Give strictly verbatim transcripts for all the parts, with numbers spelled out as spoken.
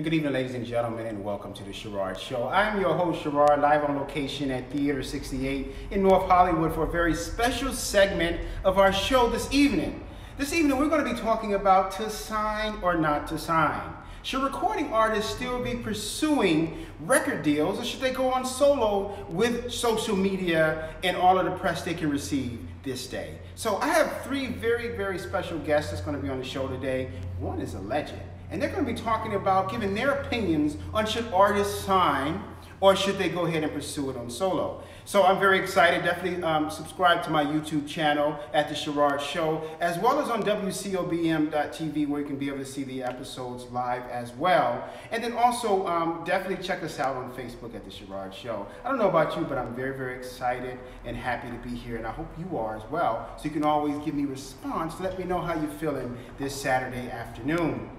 And good evening, ladies and gentlemen, and welcome to the Sherard Show. I'm your host, Sherard, live on location at Theater sixty-eight in North Hollywood for a very special segment of our show this evening. This evening, we're going to be talking about to sign or not to sign. Should recording artists still be pursuing record deals, or should they go on solo with social media and all of the press they can receive this day? So I have three very, very special guests that's going to be on the show today. One is a legend. And they're going to be talking about giving their opinions on should artists sign or should they go ahead and pursue it on solo. So I'm very excited. Definitely um, subscribe to my YouTube channel at The Sherard Show, as well as on W C O B M dot T V, where you can be able to see the episodes live as well. And then also um, definitely check us out on Facebook at The Sherard Show. I don't know about you, but I'm very, very excited and happy to be here, and I hope you are as well. So you can always give me a response. Let me know how you're feeling this Saturday afternoon.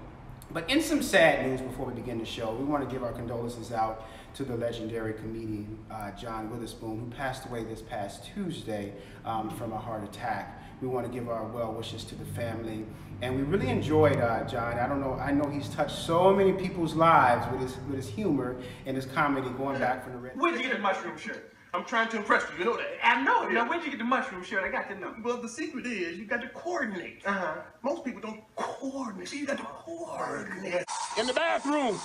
But in some sad news before we begin the show, we want to give our condolences out to the legendary comedian uh, John Witherspoon, who passed away this past Tuesday um, from a heart attack. We want to give our well wishes to the family. And we really enjoyed uh, John. I don't know, I know he's touched so many people's lives with his, with his humor and his comedy going back from the Red Fox. Where'd you get the mushroom shirt? I'm trying to impress you, you know that. I know it. Yeah. Now, where'd you get the mushroom shirt? I got to know. Well, the secret is you got to coordinate. Uh-huh. Most people don't coordinate. See, you got to coordinate. In the bathroom.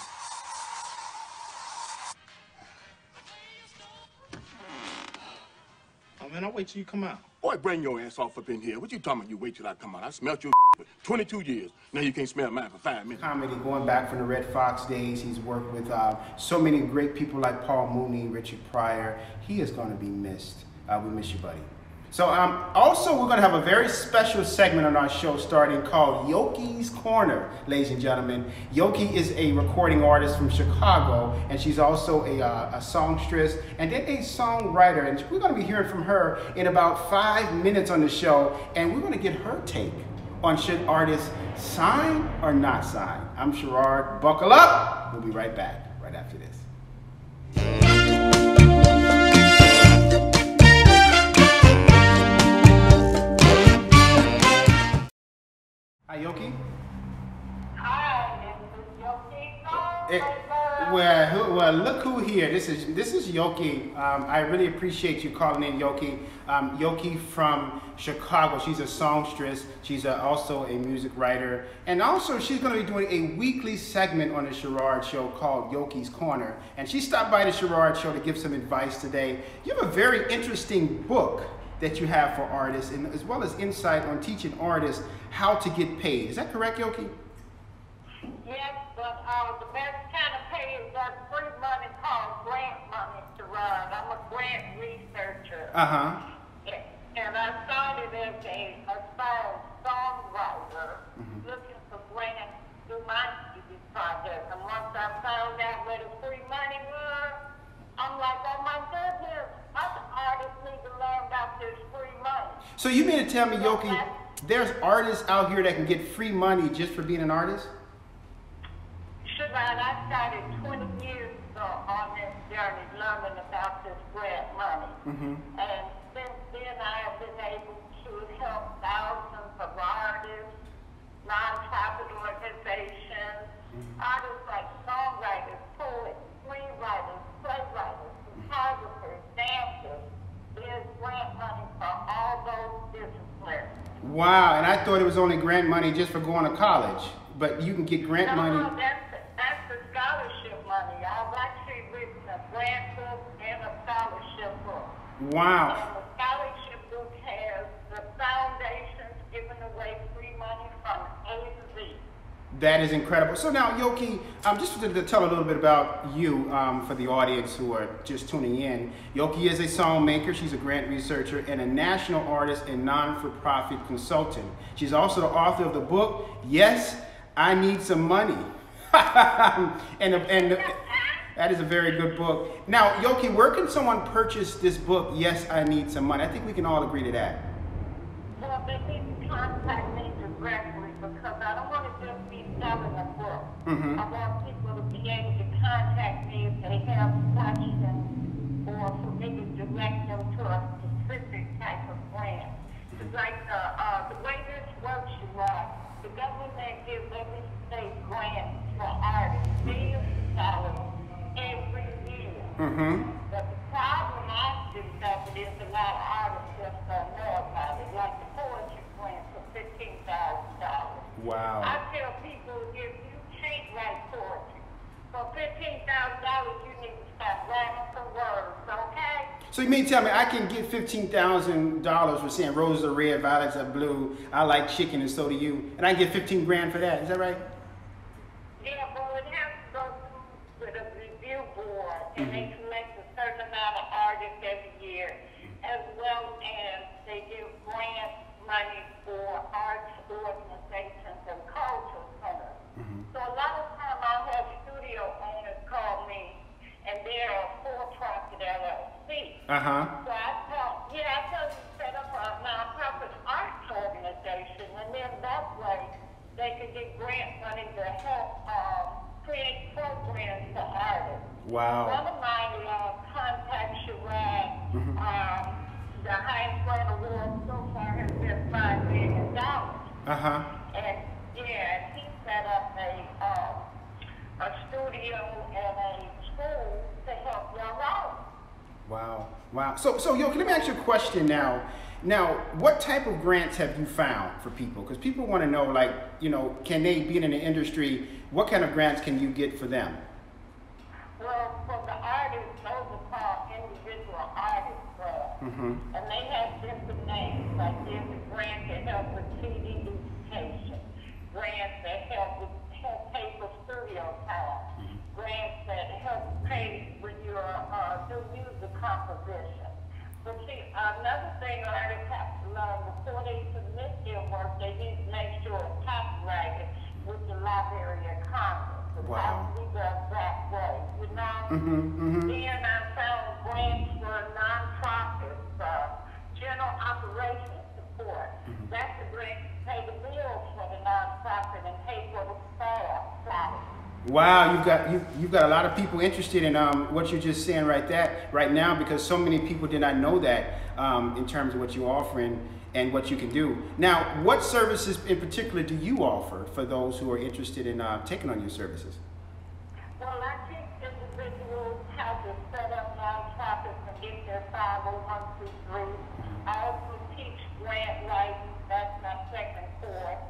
Oh, man, I'll wait till you come out. Boy, bring your ass off up in here. What you talking about? You wait till I come out. I smelt your for twenty-two years. Now you can't smell mine for five minutes. Comedy going back from the Red Fox days. He's worked with uh, so many great people like Paul Mooney, Richard Pryor. He is going to be missed. Uh, we miss you, buddy. So um, also we're going to have a very special segment on our show starting called Yoki's Corner, ladies and gentlemen. Yoki is a recording artist from Chicago, and she's also a, uh, a songstress and then a songwriter. And we're going to be hearing from her in about five minutes on the show, and we're going to get her take on should artists sign or not sign. I'm Sherard. Buckle up. We'll be right back right after this. Hi, Yoki. Hi, this is Yoki. It, well, well, look who here. This is this is Yoki. Um, I really appreciate you calling in, Yoki. Um, Yoki from Chicago. She's a songstress. She's a, also a music writer, and also she's going to be doing a weekly segment on the Sherard Show called Yoki's Corner. And she stopped by the Sherard Show to give some advice today. You have a very interesting book that you have for artists, and as well as insight on teaching artists how to get paid. Is that correct, Yoki? Yes, but uh, the best kind of pay is that free money called grant money to run. I'm a grant researcher. Uh-huh. Yeah. And I started as a, a song, songwriter, mm-hmm. looking for grants through my project. And once I found out where the free money was, I'm like, oh my goodness, other artists need to learn about this free money. So you mean to tell me, Yoki, there's artists out here that can get free money just for being an artist? Sure, man. I started twenty years ago on this journey learning about this grant money. Mm-hmm. And since then, I have been able to help thousands of artists, nonprofit organizations, mm-hmm. artists like songwriters, poets, screenwriters, playwriters, photographers, dancers. There's grant money for all those disciplines. Wow, and I thought it was only grant money just for going to college, but you can get grant no, money. No, that's the, that's the scholarship money. I've actually written a grant book and a scholarship book. Wow. And the scholarship book has the foundations giving away free money from A to Z. That is incredible. So now, Yoki, um, just to, to tell a little bit about you um, for the audience who are just tuning in. Yoki is a song maker. She's a grant researcher and a national artist and non-for-profit consultant. She's also the author of the book, Yes, I Need Some Money. and and that is a very good book. Now, Yoki, where can someone purchase this book, Yes, I Need Some Money? I think we can all agree to that. Well, they need to contact me directly because I don't want to just be selling a book. Mm-hmm. I want people to be able to contact me if they have questions or for me to direct them to a specific type of grant. Because like the, uh, the way this works, you know, the government gives every state grants for artists. Mm-hmm. But the problem I do suffer is a lot of artists just don't know about it. Like the Poetry Grant for fifteen thousand dollars. Wow. I tell people if you can't write poetry for fifteen thousand dollars, you need to start writing some words, okay? So you mean tell me I can get fifteen thousand dollars for saying roses are red, violets are blue, I like chicken and so do you, and I can get fifteen grand for that? Is that right? Yeah, but it has to go through with a review board, and they collect a certain amount of artists every year, as well as they give grant money for arts organizations and culture centers. Mm-hmm. So a lot of time I'll have studio owners call me, and they're a for-profit L L C. Uh-huh. So I tell, yeah, I tell them to set up a nonprofit arts organization, and then that way, they could get grant money to help uh, create programs for artists. Wow. One of my uh, contacts, Sherard, mm-hmm. um, the highest grant award so far has been five million dollars. Uh-huh. And, yeah, he set up a, uh, a studio and a school to help young artists. Wow, wow. So, so Yoki, let me ask you a question now. Now, what type of grants have you found for people? Because people want to know, like, you know, can they be in the industry? What kind of grants can you get for them? Well, for the artists, those are called individual artist grants. Mm-hmm. And they have different names, like there's a grant that helps with T V education, grants that help with help pay for studio time. Grants that help pay with your uh, new music composition. But see, another thing artists have to learn before they submit their work, they need to make sure it's copyrighted with the Library of Congress. It's wow. That way, you know. Mm-hmm, mm-hmm. Then I found grants for nonprofits, uh, general operations support. Mm-hmm. That's the grant to pay the bills for the nonprofit and pay for the staff. Wow, you've got you you've got a lot of people interested in um, what you're just saying right that right now, because so many people did not know that um, in terms of what you're offering and what you can do. Now, what services in particular do you offer for those who are interested in uh, taking on your services? Well, I teach individuals how to set up nonprofits and get their five oh one c three. I also teach grant writing. That's my second course,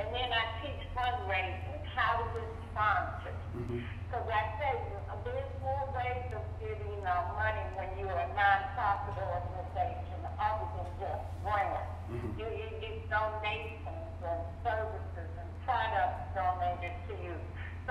and then I teach fundraising. How to get sponsors. Because mm-hmm. I tell you, there's more ways of getting uh, money when you're a nonprofit organization other than just grants. Mm-hmm. You, you get donations and services and products donated to you.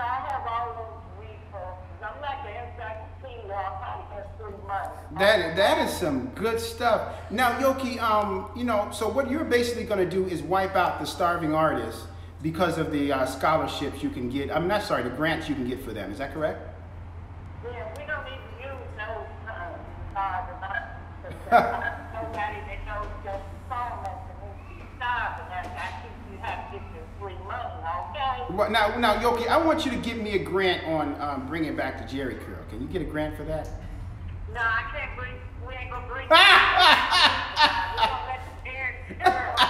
So I have all those resources. I'm like an encyclopedia on how to get through money. That, that is some good stuff. Now, Yoki, um, you know, so what you're basically going to do is wipe out the starving artists because of the uh, scholarships you can get. I'm not sorry, the grants you can get for them. Is that correct? Yeah, we don't need to use those uh, starving artists. Nobody that knows just song that needs to be starving. I think you have to get your free money, okay? Well, now, now, Yoki, I want you to give me a grant on um, bringing back the Jerry Curl. Can you get a grant for that? No, I can't bring, we ain't gonna bring that. We don't let the Jerry Curl take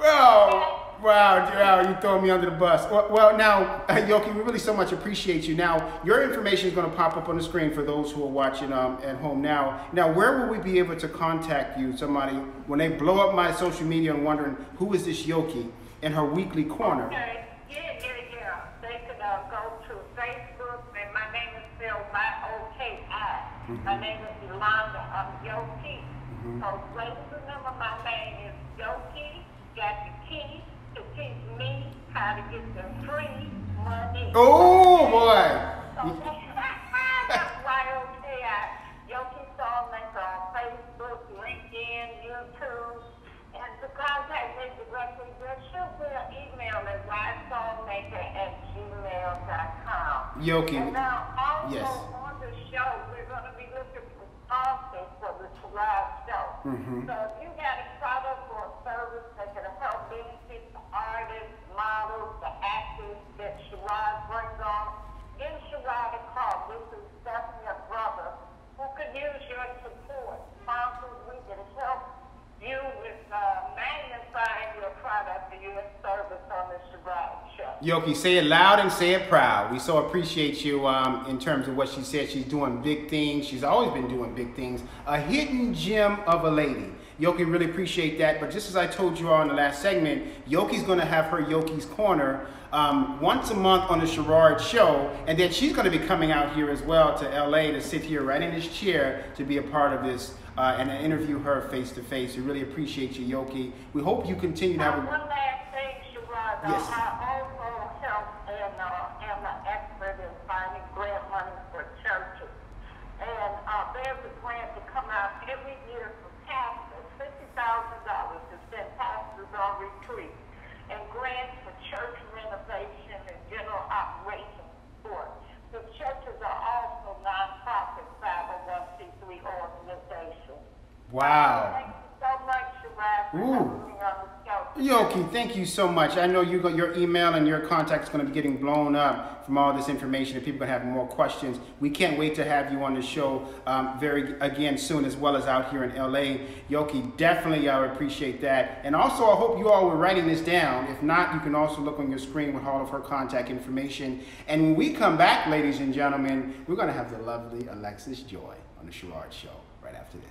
Wow, wow, wow, you throw me under the bus. Well, well now, Yoki, we really so much appreciate you. Now, your information is going to pop up on the screen for those who are watching um, at home now. Now, where will we be able to contact you, somebody, when they blow up my social media and wondering, who is this Yoki in her weekly corner? Okay, yeah, yeah, yeah. They could uh, go to Facebook, and my name is spelled Y O K I. Mm-hmm. My name is Yolanda. I'm Yoki. Mm-hmm. So please remember my name is Yoki. Got the key to teach me how to get the free money. Oh boy! So that's Y O K I. Yoki's on Facebook, LinkedIn, YouTube, and to contact me directly, just shoot me an email at y songmaker at gmail dot com. Yoki. And now also yes. on the show, we're going to be looking for sponsors for the live show. Mm-hmm. So if you got a product or a service that can help benefit the artists, models, the actors that Sherard brings on, give Sherard a call. This is definitely a brother who could use your support. Sponsors, we can help you with uh, magnifying your product or your service on the Sherard Show. Yoki, say it loud and say it proud. We so appreciate you um, in terms of what she said. She's doing big things. She's always been doing big things. A hidden gem of a lady. Yoki, really appreciate that. But just as I told you all in the last segment, Yoki's going to have her Yoki's Corner um, once a month on the Sherard Show. And then she's going to be coming out here as well to L A to sit here right in this chair to be a part of this uh, and I interview her face to face. We really appreciate you, Yoki. We hope you continue to have a... One last thing, Sherard. Yes. I also help and uh, am an expert in finding grant money for churches. And uh, there's a grant that comes out every year for pastors, fifty thousand dollars to send pastors on retreat, and grants for church renovation and general operation support. The churches are also nonprofit five oh one c three organizations. Wow. Thank you so much, Sherard, for coming on the show. Yoki, thank you so much. I know you got your email and your contact is going to be getting blown up from all this information, and people are going to have more questions. We can't wait to have you on the show um, very again soon, as well as out here in L A. Yoki, definitely I would appreciate that. And also, I hope you all were writing this down. If not, you can also look on your screen with all of her contact information. And when we come back, ladies and gentlemen, we're going to have the lovely Alexis Joi on the Sherard Show right after this.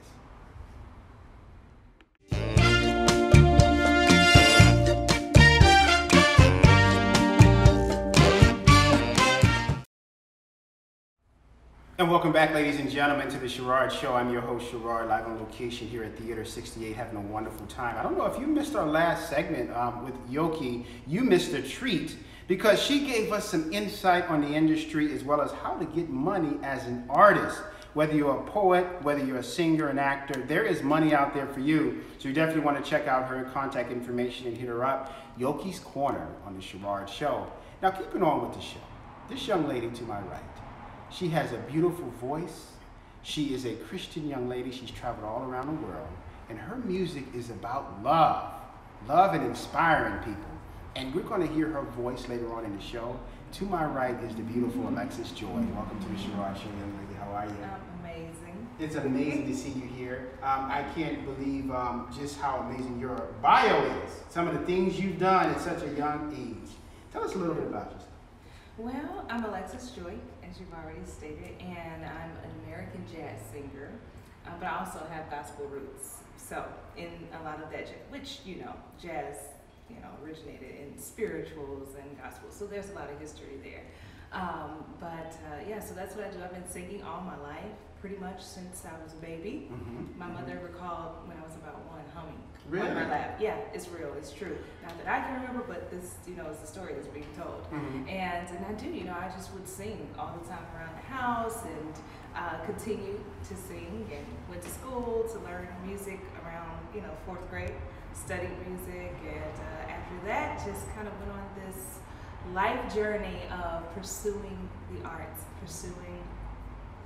And welcome back, ladies and gentlemen, to the Sherard Show. I'm your host, Sherard, live on location here at Theater sixty-eight, having a wonderful time. I don't know if you missed our last segment um, with Yoki. You missed a treat because she gave us some insight on the industry as well as how to get money as an artist. Whether you're a poet, whether you're a singer, an actor, there is money out there for you. So you definitely want to check out her contact information and hit her up. Yoki's Corner on the Sherard Show. Now, keeping on with the show, this young lady to my right, she has a beautiful voice. She is a Christian young lady. She's traveled all around the world. And her music is about love. Love and inspiring people. And we're going to hear her voice later on in the show. To my right is the beautiful Alexis Joi. Welcome to the Sherard Show, young lady. How are you? I'm amazing. It's amazing to see you here. Um, I can't believe um, just how amazing your bio is. Some of the things you've done at such a young age. Tell us a little bit about yourself. Well, I'm Alexis Joi, as you've already stated, and I'm an American jazz singer, uh, but I also have gospel roots. So, in a lot of that, which, you know, jazz, you know, originated in spirituals and gospel, so there's a lot of history there. Um, but, uh, yeah, so that's what I do. I've been singing all my life, pretty much since I was a baby. Mm-hmm. My mother recalled when I was about one, humming. Really? On her lap. Yeah, it's real, it's true. Not that I can remember, but this, you know, is the story that's being told. Mm-hmm. And and I do, you know, I just would sing all the time around the house and uh, continued to sing and went to school to learn music around, you know, fourth grade, studied music, and uh, after that just kind of went on this life journey of pursuing the arts, pursuing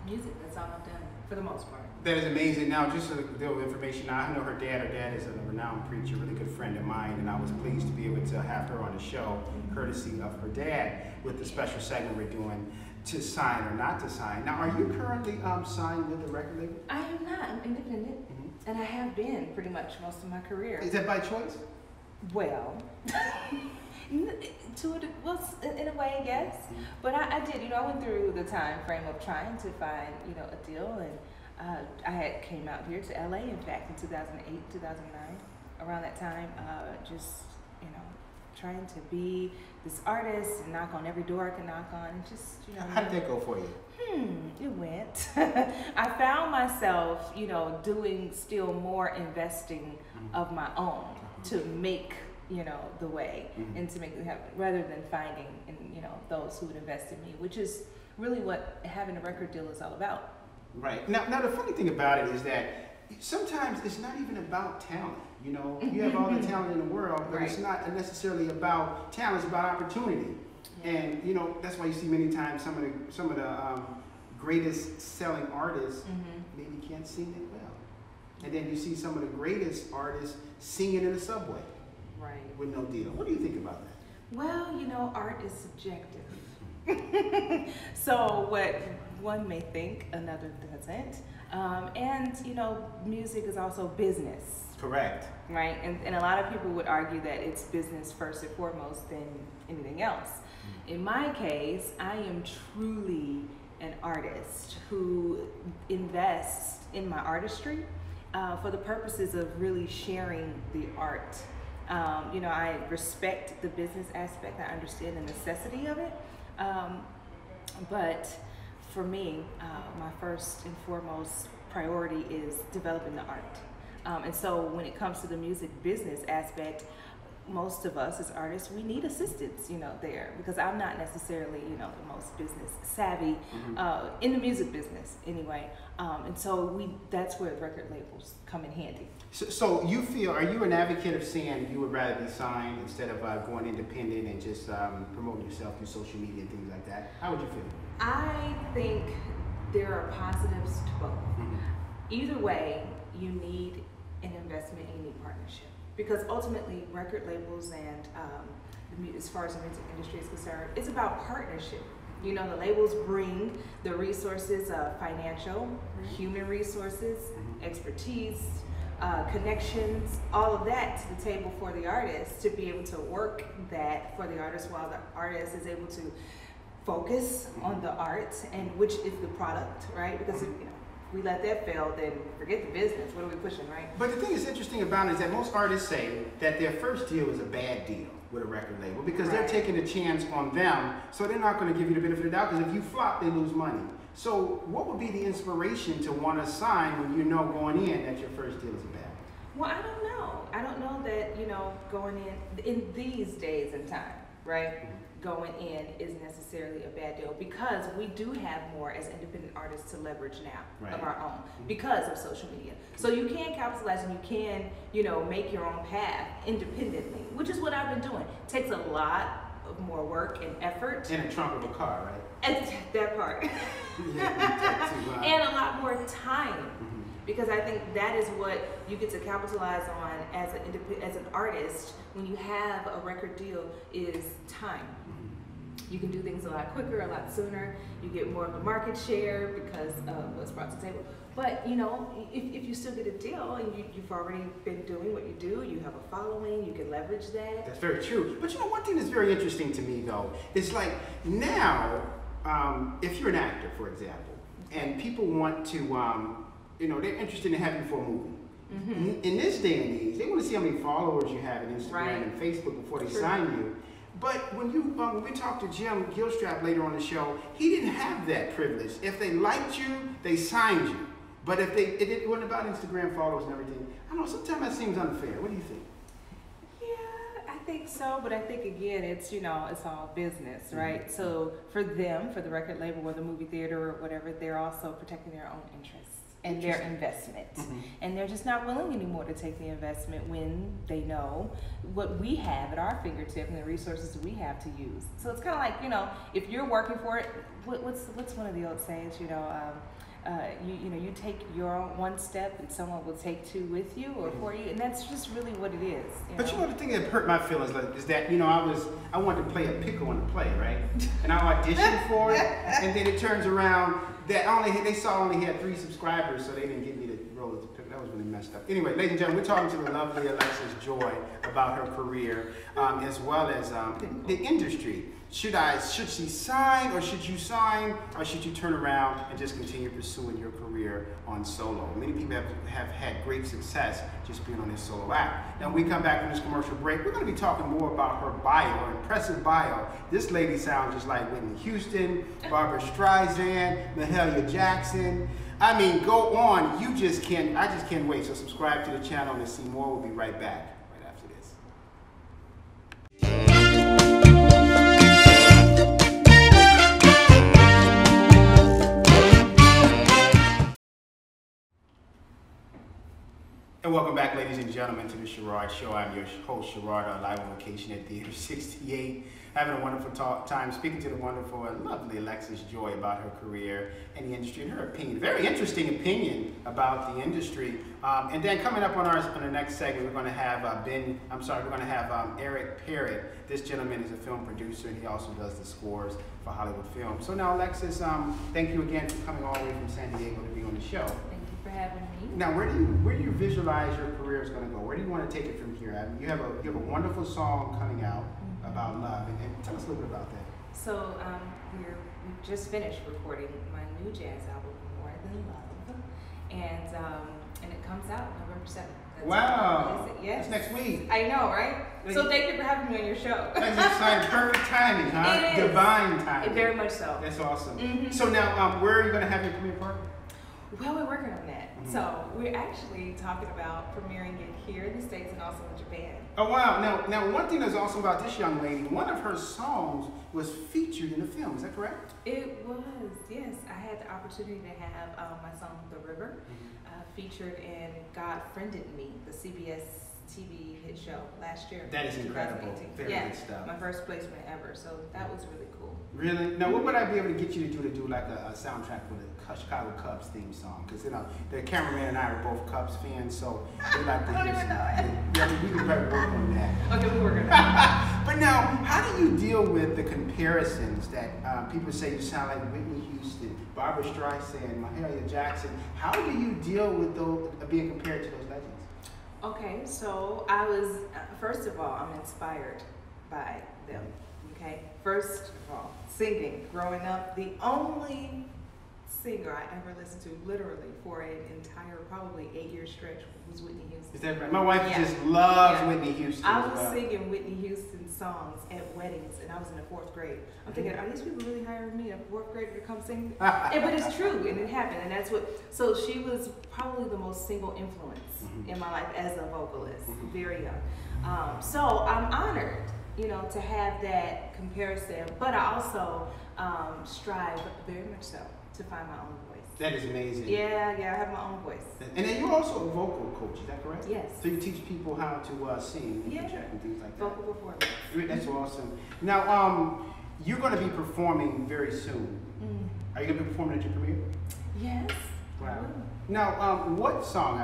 music. That's all I've done for the most part. That is amazing. Now, just a little information. I know her dad. Her dad is a renowned preacher, really good friend of mine, and I was pleased to be able to have her on the show, courtesy of her dad, with the special segment we're doing, to sign or not to sign. Now, are you currently um, signed with the record label? I am not. I'm independent, mm-hmm. and I have been pretty much most of my career. Is that by choice? Well. To a, well, in a way, yes. But I, I did, you know, I went through the time frame of trying to find, you know, a deal, and uh, I had came out here to L A, in fact, in two thousand eight, two thousand nine, around that time, uh, just, you know, trying to be this artist and knock on every door I could knock on, and just, you know. How did that go for you? Hmm, it went. I found myself, you know, doing still more investing of my own to make, you know, the way, mm-hmm. and to make it happen, rather than finding, and you know, those who would invest in me, which is really what having a record deal is all about. Right. Now, now the funny thing about it is that sometimes it's not even about talent. You know, you have all the talent in the world, but right. it's not necessarily about talent, it's about opportunity. Yeah. And, you know, that's why you see many times some of the, some of the um, greatest selling artists mm-hmm. maybe can't sing that well. And then you see some of the greatest artists singing in the subway. Right. With no deal. What do you think about that? Well, you know, art is subjective. So what one may think, another doesn't. Um, and, you know, music is also business, Correct. Right, and, and a lot of people would argue that it's business first and foremost than anything else. Mm-hmm. In my case, I am truly an artist who invests in my artistry uh, for the purposes of really sharing the art. Um, you know, I respect the business aspect, I understand the necessity of it, um, but for me, uh, my first and foremost priority is developing the art. Um, and so when it comes to the music business aspect, most of us as artists, we need assistance, you know, there, because I'm not necessarily, you know, the most business savvy mm-hmm. uh, in the music business anyway. Um, and so we, that's where record labels come in handy. So, so you feel, are you an advocate of saying you would rather be signed instead of uh, going independent and just um, promoting yourself through social media and things like that? How would you feel? I think there are positives to both. Mm-hmm. Either way, you need an investment, you need partnership. Because ultimately, record labels and um, as far as the music industry is concerned, it's about partnership. You know, the labels bring the resources of financial, human resources, expertise, uh, connections, all of that to the table for the artist to be able to work that for the artist while the artist is able to focus on the art, and which is the product, right? Because, you know, we let that fail, then forget the business. What are we pushing, right? But the thing that's interesting about it is that most artists say that their first deal is a bad deal with a record label because right. they're taking a chance on them, so they're not going to give you the benefit of the doubt because if you flop, they lose money. So what would be the inspiration to want to sign when you know going in that your first deal is a bad deal? Well, I don't know. I don't know that, you know, going in, in these days and time, right? Mm-hmm. Going in is necessarily a bad deal because we do have more as independent artists to leverage now right. of our own because of social media. So you can capitalize and you can, you know, make your own path independently, which is what I've been doing. It takes a lot of more work and effort. And a trunk of a car, right? And that part. Yeah, and a lot more time. Mm-hmm. Because I think that is what you get to capitalize on as an as an artist when you have a record deal is time. You can do things a lot quicker, a lot sooner. You get more of a market share because of what's brought to the table. But you know, if, if you still get a deal and you, you've already been doing what you do, you have a following, you can leverage that. That's very true. But you know, one thing that's very interesting to me though, is like now, um, if you're an actor, for example, and people want to, um, you know, they're interested in having you for a movie. Mm-hmm. in, in this day and age, they want to see how many followers you have on Instagram right. and Facebook before they True. sign you. But when you, um, when we talked to Jim Gilstrap later on the show, he didn't have that privilege. If they liked you, they signed you. But if they, it, it wasn't about Instagram followers and everything. I don't know, sometimes that seems unfair. What do you think? Yeah, I think so, but I think again, it's, you know, it's all business, right? Mm-hmm. So for them, for the record label or the movie theater or whatever, they're also protecting their own interests and their investment. Mm-hmm. And they're just not willing anymore to take the investment when they know what we have at our fingertip and the resources we have to use. So it's kind of like, you know, if you're working for it, what, what's what's one of the old sayings, you know, um, uh, you, you know, you take your own one step and someone will take two with you or mm-hmm. for you, and that's just really what it is. You but know? You know, the thing that hurt my feelings like, is that, you know, I was, I wanted to play a pickle in a play, right? And I auditioned for it, and then it turns around that only they saw only had three subscribers, so they didn't give me the role as the pickle. That was really messed up. Anyway, ladies and gentlemen, we're talking to the lovely Alexis Joi about her career, um, as well as um, the industry. Should I, should she sign, or should you sign, or should you turn around and just continue pursuing your career on solo? Many people have, have had great success just being on this solo act. Now, when we come back from this commercial break, we're going to be talking more about her bio, her impressive bio. This lady sounds just like Whitney Houston, Barbara Streisand, Mahalia Jackson. I mean, go on. You just can't, I just can't wait. So subscribe to the channel to see more. We'll be right back. And welcome back, ladies and gentlemen, to the Sherard Show. I'm your host, Sherard, on live on location at Theater sixty-eight. Having a wonderful talk time speaking to the wonderful and lovely Alexis Joi about her career and the industry and her opinion. Very interesting opinion about the industry. Um, and then coming up on our on the next segment, we're going to have uh, Ben. I'm sorry, we're going to have um, Eric Parrott. This gentleman is a film producer, and he also does the scores for Hollywood films. So now, Alexis, um, thank you again for coming all the way from San Diego to be on the show. Thank you. for having me. Now, where do you where do you visualize your career is going to go? Where do you want to take it from here? I mean, you have a you have a wonderful song coming out mm-hmm. about love, and, and tell us a little bit about that. So um, we're we've just finished recording my new jazz album, More Than Love, and um, and it comes out November seventh. Wow! It? Yes. It's next week. I know, right? Like, so thank you for having me on your show. That's exciting. Perfect timing, huh? It Divine is. timing. Very much so. That's awesome. Mm-hmm. So now, um, where are you going to have your premiere party? Well, we're working on that. Mm-hmm. So we're actually talking about premiering it here in the States and also in Japan. Oh, wow. Now, now one thing that's awesome about this young lady, one of her songs was featured in the film. Is that correct? It was, yes. I had the opportunity to have um, my song, The River, mm-hmm. uh, featured in God Friended Me, the C B S T V hit show last year. That is incredible. Very yeah, good stuff. My first placement ever, so that was really cool. Really? Now, what would I be able to get you to do to do like a, a soundtrack for the Chicago Cubs theme song? Because, you know, the cameraman and I are both Cubs fans, so we like to hear some. Yeah, we can probably work on that. Okay, we're working on that. But now, how do you deal with the comparisons that uh, people say you sound like Whitney Houston, Barbra Streisand, Mahalia Jackson? How do you deal with those uh, being compared to those legends? Okay, so I was, first of all, I'm inspired by them, okay? First of all, singing, growing up, the only singer I ever listened to literally for an entire, probably eight-year stretch was Whitney Houston. Is that right? My wife yeah. just loves yeah. Whitney Houston. I was well. singing Whitney Houston songs at weddings, and I was in the fourth grade. I'm thinking, are these people really hiring me in the fourth grade to come sing? And, but it's true, and it happened, and that's what, so she was probably the most single influence mm-hmm. in my life as a vocalist, mm-hmm. very young. Um, so I'm honored, you know, to have that comparison, but I also um, strive very much so to find my own voice. That is amazing. Yeah, yeah, I have my own voice. And then you're also a vocal coach, is that correct? Yes. So you teach people how to uh, sing and yeah. project and things like that. Vocal performance. That's awesome. Now, um, you're going to be performing very soon. Mm. Are you going to be performing at your premiere? Yes. Wow. Now, um, what song?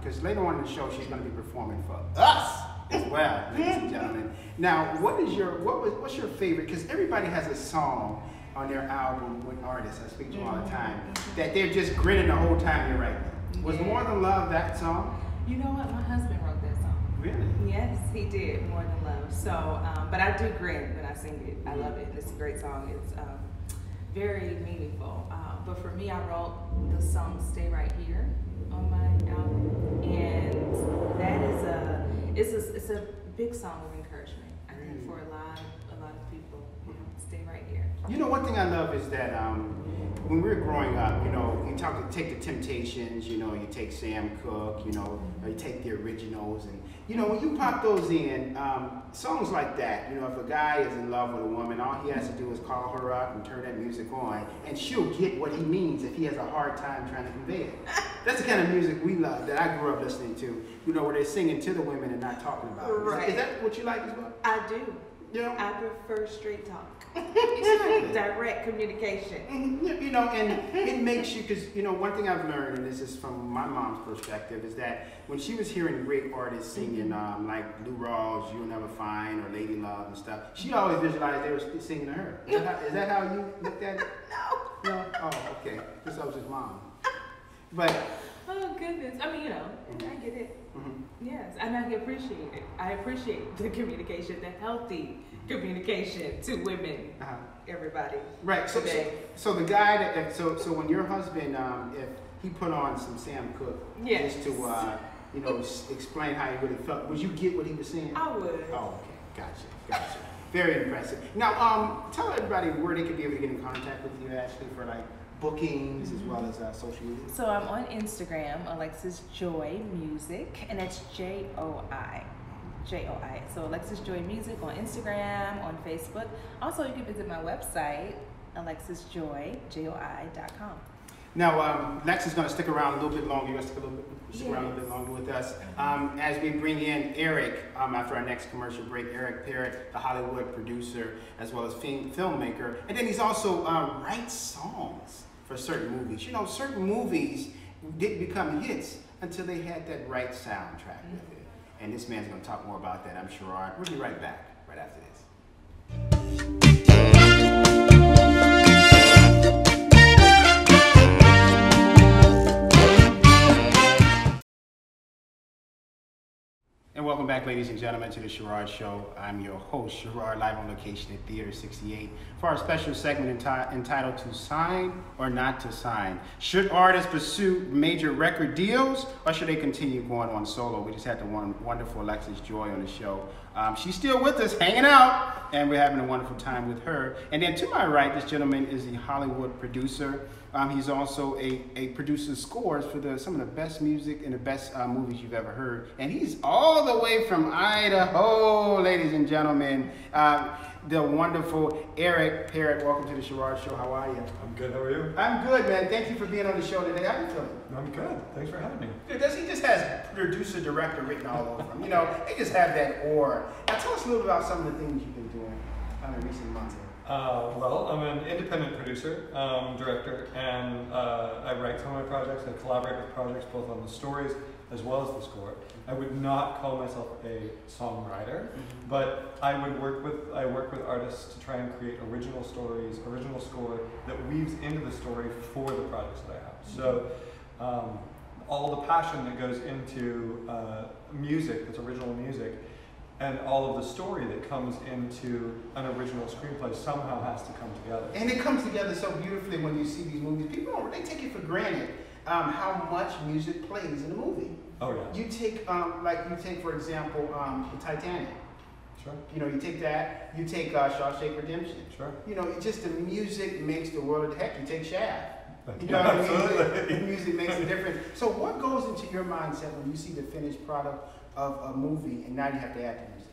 Because um, later on in the show, she's going to be performing for us as well, ladies and gentlemen. Now, what is your what was what's your favorite? Because everybody has a song on their album with artists. I speak to all the time that they're just grinning the whole time you're writing. Was yeah. More Than Love that song? You know what? My husband wrote that song. Really? Yes, he did. More Than Love. So, um, but I do grin when I sing it. I love it. It's a great song. It's um, very meaningful. Uh, but for me, I wrote the song "Stay Right Here" on my album, and that is a it's a it's a big song of encouragement. I think for a lot a lot of people, you know, stay right here. You know, one thing I love is that um, when we were growing up, you know, you talk take the Temptations, you know, you take Sam Cooke, you know, or you take the Originals, and you know, when you pop those in, um, songs like that, you know, if a guy is in love with a woman, all he has to do is call her up and turn that music on, and she'll get what he means if he has a hard time trying to convey it. That's the kind of music we love, that I grew up listening to, you know, where they're singing to the women and not talking about it. Right. Is that, is that what you like as well? I do. You know, I prefer straight talk, direct communication. You know, and it makes you, because, you know, one thing I've learned, and this is from my mom's perspective, is that when she was hearing great artists singing, um, like Lou Rawls, You'll Never Find, or Lady Love and stuff, she always visualized they were singing to her. Is that how, is that how you looked at it? No. No? Oh, okay. This was his mom. But... oh, goodness. I mean, you know, I get it. Mm-hmm. Yes, and I appreciate it. I appreciate the communication, the healthy communication to women, uh-huh. everybody. Right. So, so, so the guy that so so when your husband, um, if he put on some Sam Cooke, yes. just to uh, you know explain how he would have felt, would you get what he was saying? I would. Oh, okay. Gotcha. Gotcha. Very impressive. Now, um, tell everybody where they could be able to get in contact with you, Ashley, for like bookings as well as uh, social media. So I'm on Instagram, Alexis Joi Music, and that's J O I. J O I. So Alexis Joi Music on Instagram, on Facebook. Also, you can visit my website, alexis joi dot com. Now, um, Lex is going to stick around a little bit longer. You're going to stick, a little bit, stick yes. around a little bit longer with us. Um, as we bring in Eric, um, after our next commercial break, Eric Parrott, the Hollywood producer, as well as film, filmmaker. And then he's also um, writes songs for certain movies. You know, certain movies didn't become hits until they had that right soundtrack mm-hmm. with it. And this man's going to talk more about that. I'm Sherard. We'll be right back, right after this. Welcome back, ladies and gentlemen, to the Sherard Show. I'm your host, Sherard, live on location at Theater sixty-eight for our special segment enti entitled To Sign or Not to Sign. Should artists pursue major record deals or should they continue going on solo? We just had the one wonderful Alexis Joi on the show. Um, she's still with us, hanging out, and we're having a wonderful time with her. And then to my right, this gentleman is a Hollywood producer. Um, he's also a, a producer scores for the, some of the best music and the best uh, movies you've ever heard. And he's all the way from Idaho, ladies and gentlemen. Um, the wonderful Eric Parrott. Welcome to the Sherard Show. How are you? I'm good. How are you? I'm good, man. Thank you for being on the show today. How are you feeling? I'm good. Thanks for having me. Dude, does he just has producer, director written all over him. You know, they just have that aura. Now, tell us a little about some of the things you've been doing in the recent months. Uh, well, I'm an independent producer, um, director, and uh, I write some of my projects. I collaborate with projects both on the stories as well as the score. I would not call myself a songwriter, mm-hmm. but I would work with I work with artists to try and create original stories, original score that weaves into the story for the projects that I have. Mm-hmm. So, um, all the passion that goes into uh, music, that's original music, and all of the story that comes into an original screenplay somehow has to come together. And it comes together so beautifully when you see these movies. People don't, they take it for granted um, how much music plays in a movie. Oh yeah. You take, um, like you take for example, um, the Titanic. Sure. You know, you take that, you take uh, Shawshank Redemption. Sure. You know, it's just the music makes the world, heck, you take Shaft. You know what I mean? The music makes a difference. So what goes into your mindset when you see the finished product of a movie and now you have to add to music?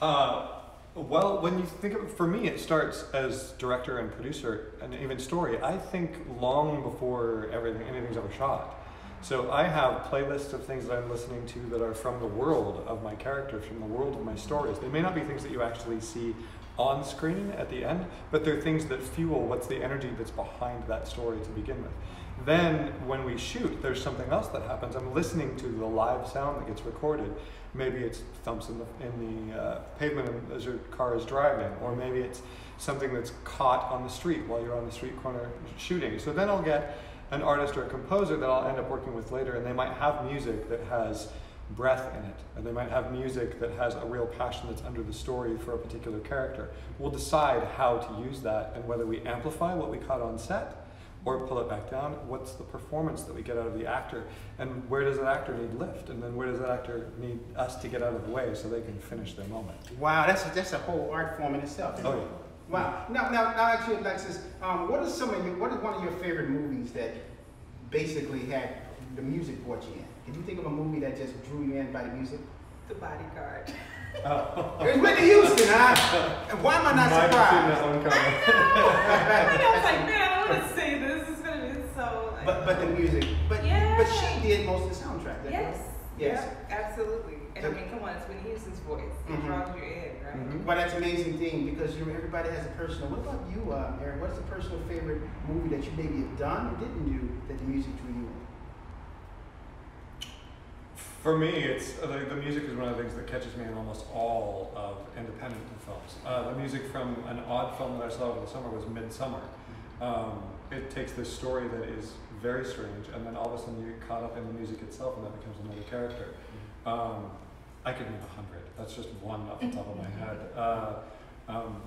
Uh, well, when you think of, for me, it starts as director and producer and even story. I think long before everything, anything's ever shot. So I have playlists of things that I'm listening to that are from the world of my characters, from the world of my stories. They may not be things that you actually see on screen at the end, but they're things that fuel what's the energy that's behind that story to begin with. Then when we shoot, there's something else that happens. I'm listening to the live sound that gets recorded. Maybe it's thumps in the, in the uh, pavement as your car is driving, or maybe it's something that's caught on the street while you're on the street corner shooting. So then I'll get an artist or a composer that I'll end up working with later, and they might have music that has breath in it, and they might have music that has a real passion that's under the story for a particular character. We'll decide how to use that and whether we amplify what we caught on set or pull it back down. What's the performance that we get out of the actor, and where does that actor need lift, and then where does that actor need us to get out of the way so they can finish their moment? Wow, that's a, that's a whole art form in itself. Oh, yeah. Wow. Now, now, now actually, Alexis, um, what are some of your, what is one of your favorite movies that basically had the music brought you in? Did you think of a movie that just drew you in by the music? The Bodyguard. Oh. It's Whitney Houston, huh? Why am I not surprised? I know! I was like, man, I want to say this. It's going to be so... Like, but, but the music. But, yeah. But she did most of the soundtrack. That yes. Yes. Yep, absolutely. And I mean, come on, it's Whitney Houston's voice. It mm-hmm. draws you in, right? Mm-hmm. Well, that's an amazing thing because you, everybody has a personal... What about you, uh, Eric? What's a personal favorite movie that you maybe have done or didn't do that the music drew you in? For me, it's the music is one of the things that catches me in almost all of independent films. Uh, the music from an odd film that I saw over the summer was Midsummer. Um, it takes this story that is very strange, and then all of a sudden you get caught up in the music itself, and that becomes another character. Um, I could name a hundred. That's just one off the top of my head. Uh, um,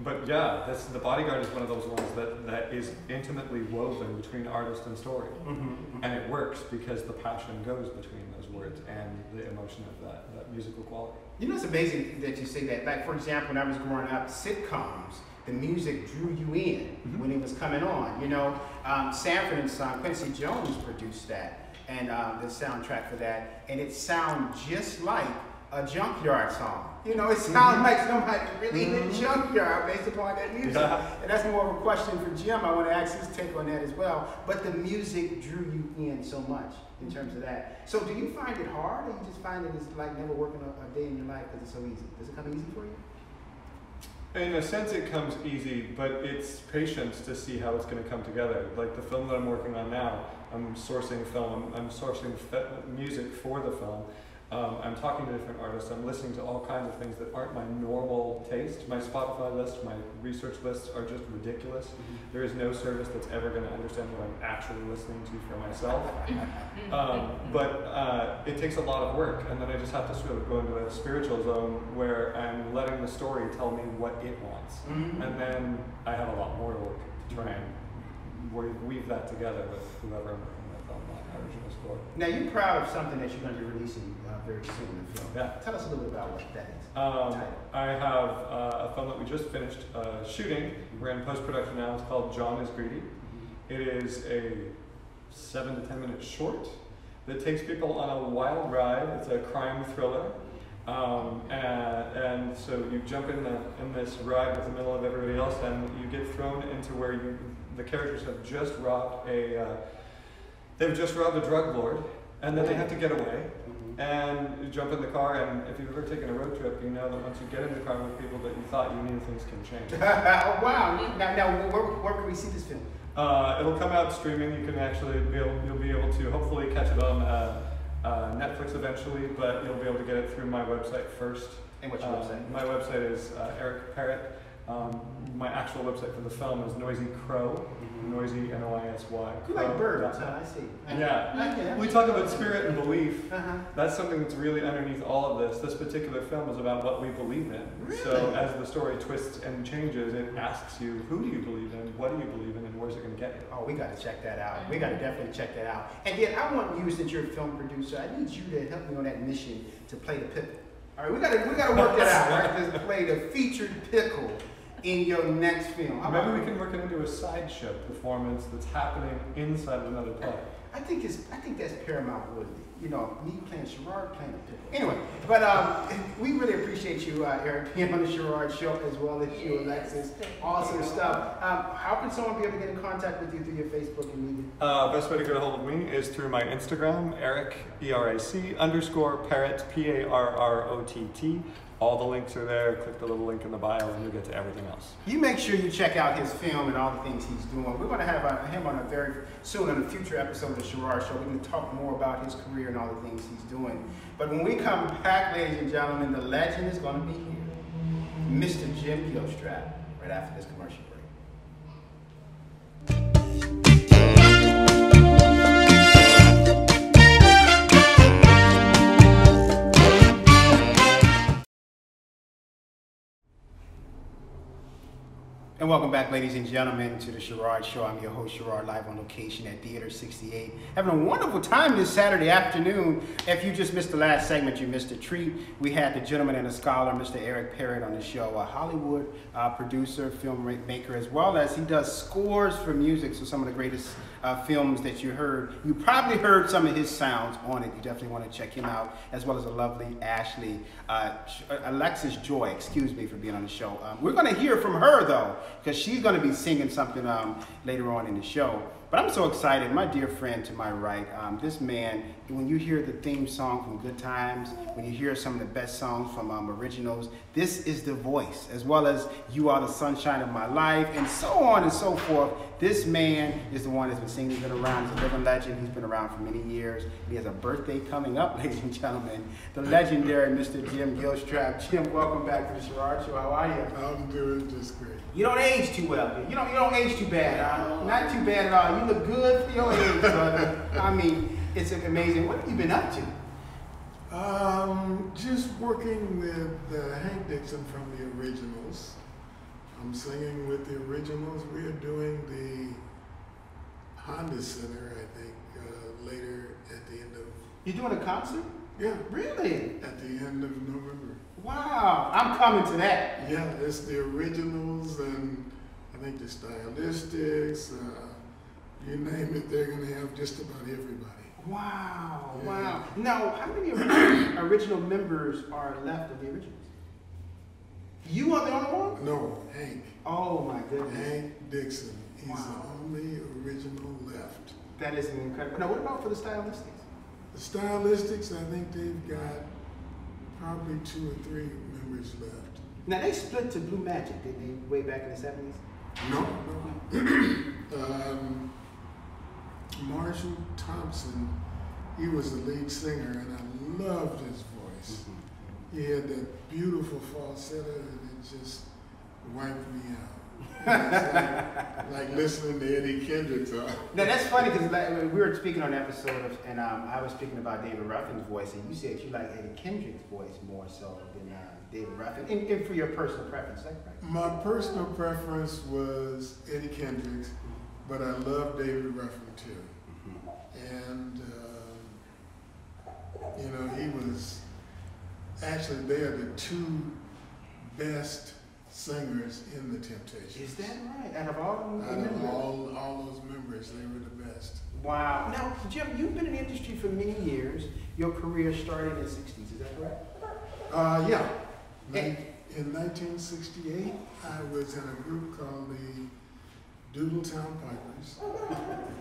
but yeah, that's, The Bodyguard is one of those ones that, that is intimately woven between artist and story. Mm-hmm. And it works because the passion goes between those words and the emotion of that, that musical quality. You know, it's amazing that you say that. Like, for example, when I was growing up, sitcoms, the music drew you in mm-hmm. when it was coming on. You know, um, Sanford and Son, Quincy Jones produced that, and um, the soundtrack for that, and it sounds just like a junkyard song. You know, it sounds mm-hmm. like somebody really mm-hmm. in the junkyard based upon that music. Yeah. And that's more of a question for Jim. I want to ask his take on that as well. But the music drew you in so much in terms of that. So do you find it hard, or you just find it is like never working a, a day in your life because it's so easy? Does it come easy for you? In a sense, it comes easy, but it's patience to see how it's going to come together. Like the film that I'm working on now, I'm sourcing film, I'm sourcing music for the film. Um, I'm talking to different artists, I'm listening to all kinds of things that aren't my normal taste. My Spotify list, my research lists are just ridiculous. Mm-hmm. There is no service that's ever going to understand what I'm actually listening to for myself. um, but uh, it takes a lot of work, and then I just have to sort of go into a spiritual zone where I'm letting the story tell me what it wants. Mm-hmm. And then I have a lot more work to try and weave that together with whoever I'm working with on that original score. Now, you're proud of something that you're going to be releasing very soon, the film. Yeah. Tell us a little bit about what that is. Um, I have uh, a film that we just finished uh, shooting. We're in post-production now. It's called John is Greedy. It is a seven to ten minute short that takes people on a wild ride. It's a crime thriller. Um, and, and so you jump in, the, in this ride with the middle of everybody else, and you get thrown into where you, the characters have just robbed a, uh, they've just robbed a drug lord, and then they have to get away. And you jump in the car, and if you've ever taken a road trip, you know that once you get in the car with people that you thought you knew, things can change. Oh, wow! Now, now where, where can we see this film? Uh, it'll come out streaming. You can actually be able, you'll be able to hopefully catch it on uh, uh, Netflix eventually, but you'll be able to get it through my website first. And what's your uh, website? My website is uh, Eric Parrott. Um, my actual website for the film is Noisy Crow, mm-hmm. Noisy N O I S Y. You like birds, huh? I see. I yeah. I we talk about spirit and belief. Uh-huh. That's something that's really underneath all of this. This particular film is about what we believe in. Really? So as the story twists and changes, it asks you, who do you believe in, what do you believe in, and where's it going to get you? Oh, we got to check that out. We got to definitely check that out. And then I want you, since you're a film producer, I need you to help me on that mission to play the pickle. All right, we got to we got to work that out. All right, to play the featured pickle in your next film. How Maybe we can work it into a sideshow performance that's happening inside another play. I think it's I think that's paramount, wouldn't it? You know, me playing Sherard, playing a pickle. Anyway, but um, we really appreciate you, uh, Eric, being on the Sherard Show, as well as you, Alexis. Awesome stuff. Um, how can someone be able to get in contact with you through your Facebook and media? Uh, best way to get a hold of me is through my Instagram, Eric, E R A C, underscore Parrott, P A R R O T T. All the links are there. Click the little link in the bio and you'll get to everything else. You make sure you check out his film and all the things he's doing. We're going to have uh, him on a very soon in a future episode of the Sherard Show. We're going to talk more about his career and all the things he's doing. But when we come back, ladies and gentlemen, the legend is going to be here. Mister Jim Gilstrap, right after this commercial. And welcome back, ladies and gentlemen, to the Sherard Show. I'm your host, Sherard, live on location at Theater sixty-eight. Having a wonderful time this Saturday afternoon. If you just missed the last segment, you missed a treat. We had the gentleman and a scholar, Mister Eric Parrott, on the show, a Hollywood uh, producer, filmmaker, as well as he does scores for music, so some of the greatest uh, films that you heard. You probably heard some of his sounds on it. You definitely want to check him out, as well as a lovely Ashley, uh, Alexis Joi, excuse me, for being on the show. Um, we're going to hear from her, though, because she's going to be singing something um, later on in the show. But I'm so excited. My dear friend to my right, um, this man, when you hear the theme song from Good Times, when you hear some of the best songs from um, Originals, this is the voice, as well as You Are the Sunshine of My Life, and so on and so forth. This man is the one that's been singing. He's been around. He's a living legend. He's been around for many years. He has a birthday coming up, ladies and gentlemen. The legendary Mister Jim Gilstrap. Jim, welcome back to the Sherard Show. How are you? I'm doing just great. You don't age too well, dude. You don't, you don't age too bad. Uh, not too bad at all. You look good for your age, brother. I mean, it's amazing. What have you been up to? Um, just working with uh, Hank Dixon from The Originals. I'm singing with The Originals. We are doing the Honda Center, I think, uh, later at the end of... You're doing a concert? Yeah. Really? At the end of November. Wow, I'm coming to that. Yeah, it's The Originals and I think The Stylistics, uh, you name it, they're going to have just about everybody. Wow, yeah. Wow. Now, how many original, original members are left of The Originals? You are the only one? No, Hank. Oh my goodness. Hank Dixon, he's wow. the only original left. That is incredible. Now, what about for The Stylistics? The Stylistics, I think they've got probably two or three members left. Now they split to Blue Magic, didn't they, way back in the seventies? No, no. um, Marshall Thompson He was the lead singer, and I loved his voice. He had that beautiful falsetto, and it just wiped me out. Like, like listening to Eddie Kendricks. Now that's funny, because like, we were speaking on an episode, of, and um, I was speaking about David Ruffin's voice, and you said you like Eddie Kendricks' voice more so than uh, David Ruffin, and, and for your personal preference. Like, right? My personal preference was Eddie Kendricks, but I love David Ruffin too. And, uh, you know, he was, actually they are the two best singers in The Temptations. Is that right? Out of all of them? Out of all, all those members, they were the best. Wow. Now, Jim, you've been in the industry for many years. Your career started in the sixties, is that correct? Uh, yeah. Hey. In nineteen sixty-eight, I was in a group called the Doodletown Pipers,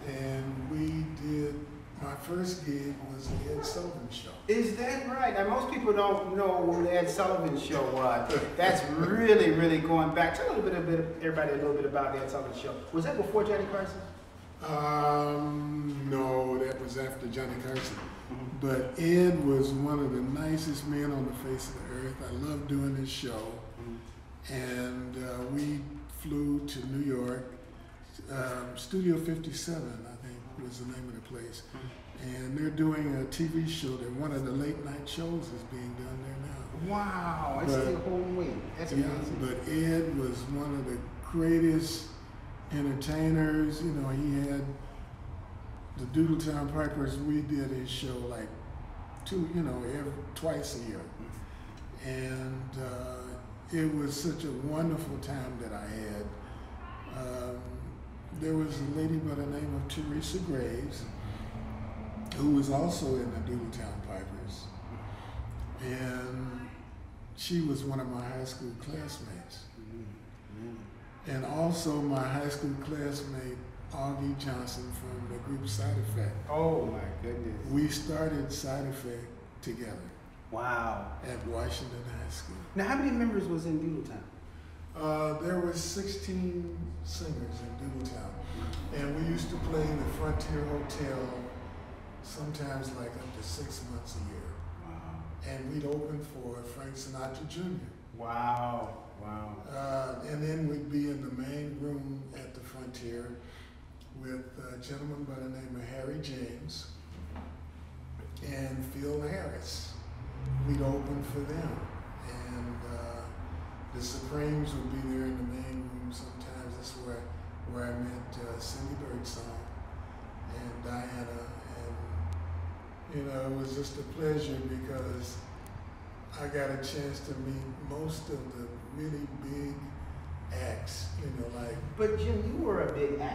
and we did, my first gig was the Ed Sullivan Show. Is that right? Now most people don't know the Ed Sullivan Show was. That's really, really going back. Tell a little bit, a bit, everybody a little bit about the Ed Sullivan Show. Was that before Johnny Carson? Um, no, that was after Johnny Carson. Mm-hmm. But Ed was one of the nicest men on the face of the earth. I loved doing his show, mm-hmm. and uh, we flew to New York. Um, Studio fifty-seven, I think, was the name of the place. And they're doing a T V show that one of the late night shows is being done there now. Wow, it's the whole week. That's yeah, amazing. But Ed was one of the greatest entertainers. You know, he had the Doodletown Pipers. We did his show like two, you know, every, twice a year. And uh, it was such a wonderful time that I had. Um, There was a lady by the name of Teresa Graves, who was also in the Doodletown Pipers. And she was one of my high school classmates. And also my high school classmate, Augie Johnson from the group Side Effect. Oh my goodness. We started Side Effect together. Wow. At Washington High School. Now how many members was in Doodletown? Uh, there were sixteen singers in Doodletown, and we used to play in the Frontier Hotel sometimes like up to six months a year. Wow. And we'd open for Frank Sinatra Junior Wow, wow. Uh, and then we'd be in the main room at the Frontier with a gentleman by the name of Harry James and Phil Harris. We'd open for them. and. Uh, The Supremes would be there in the main room sometimes. That's where where I met uh, Cindy Birdsong and Diana, and you know it was just a pleasure because I got a chance to meet most of the really big acts, you know, like. But Jim, you were a big act.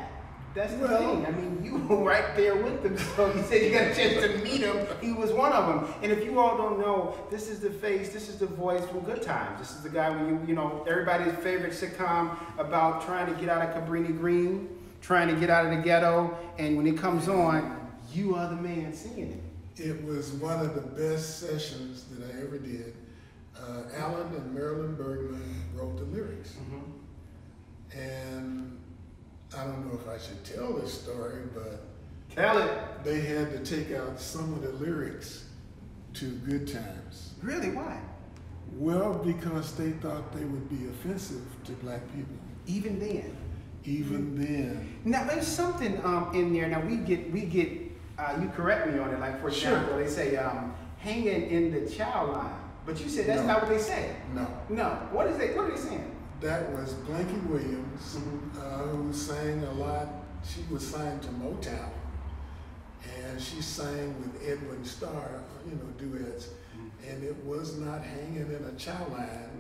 That's the well, thing. I mean, you were right there with them. So you said you got a chance to meet him. He was one of them. And if you all don't know, this is the face, this is the voice from Good Times. This is the guy when you, you know, everybody's favorite sitcom about trying to get out of Cabrini Green, trying to get out of the ghetto. And when it comes on, you are the man singing it. It was one of the best sessions that I ever did. Uh, Alan and Marilyn Bergman wrote the lyrics. Mm-hmm. And I don't know if I should tell this story, but tell it. They had to take out some of the lyrics to Good Times. Really? Why? Well, because they thought they would be offensive to black people. Even then. Even then. Now there's something um, in there. Now we get we get uh, you correct me on it. Like for example, sure. They say um, hanging in the child line, but you said that's no. not what they say. No. No. What is they? What are they saying? That was Blankie Williams, uh, who sang a lot. She was signed to Motown, and she sang with Edwin Starr, you know, duets. And it was not hanging in a child line;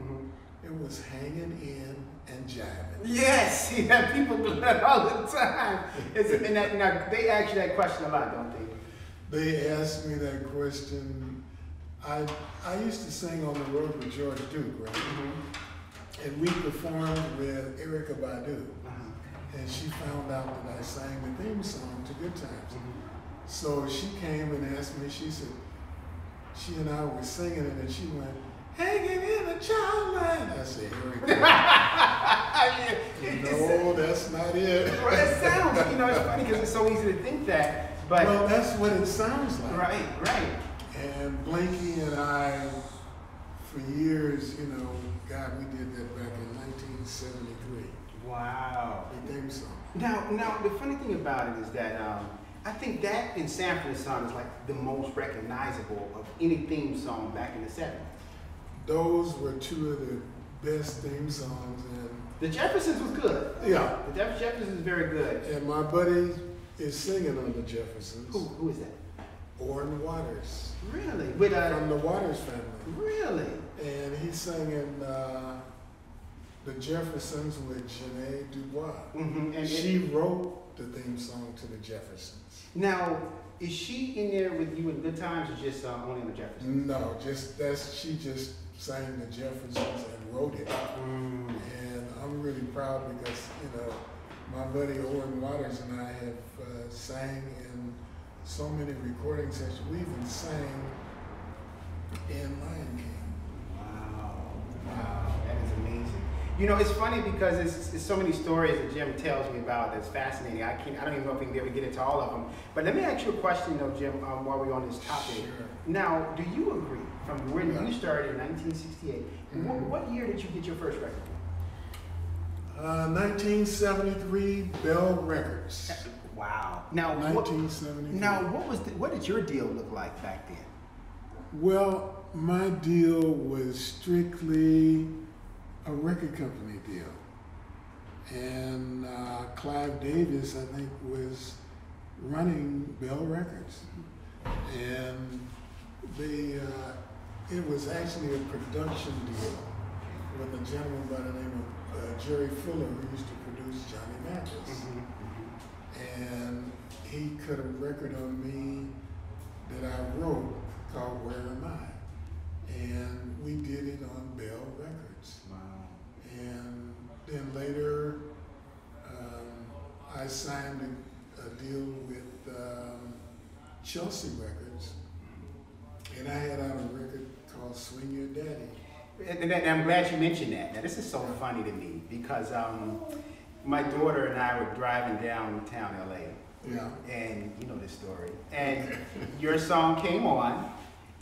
it was hanging in and jiving. Yes, yeah, people do that all the time. It's, and that, now, they ask you that question a lot, don't they? They ask me that question. I I used to sing on the road with George Duke, right? Mm-hmm. And we performed with Erykah Badu, and she found out that I sang the theme song to Good Times. So she came and asked me, she said, she and I were singing it, and she went, hanging in a child line. I said, Erykah, no, that's not it. Well, that sounds, you know, it's funny because it's so easy to think that. But well, that's what it sounds like. Right, right. And Blinky and I, for years, you know, God, we did that back in nineteen seventy-three. Wow. We think so. Now, now the funny thing about it is that um, I think that in Sanford and Son is like the most recognizable of any theme song back in the seventies. Those were two of the best theme songs. And The Jeffersons was good. Yeah. The Jeffersons is very good. And my buddy is singing on The Jeffersons. Who, who is that? Orrin Waters. Really? With, uh, From the Waters family. Really? And he's singing uh, The Jeffersons with Janae Dubois. Mm-hmm. And she it, wrote the theme song to The Jeffersons. Now, is she in there with you in Good Times or just uh, only on The Jeffersons? No, just that's she just sang The Jeffersons and wrote it. Mm. And I'm really proud because, you know, my buddy Orrin Waters and I have uh, sang in so many recording sessions. We even sang in Lion King. Wow. Wow. That is amazing. You know, it's funny because it's, it's so many stories that Jim tells me about that's fascinating. I can't, I don't even know if we can ever get into all of them. But let me ask you a question, though, Jim, um, while we're on this topic. Sure. Now, do you agree, from when yeah. you started in nineteen sixty-eight, mm-hmm. what, what year did you get your first record? Uh, nineteen seventy-three, Bell Records. Wow. Now, nineteen seventy-three. What, now, what was the, what did your deal look like back then? Well, my deal was strictly a record company deal, and uh, Clive Davis, I think, was running Bell Records, and they, uh, it was actually a production deal with a gentleman by the name of uh, Jerry Fuller, who used to produce Johnny Mathis. Mm-hmm. And he cut a record on me that I wrote called Where Am I? And we did it on Bell Records. Wow. And then later, um, I signed a, a deal with um, Chelsea Records, and I had out a record called Swing Your Daddy. And, and I'm glad you mentioned that. Now, this is so funny to me because um, my daughter and I were driving downtown L A. Yeah. And you know this story. And your song came on,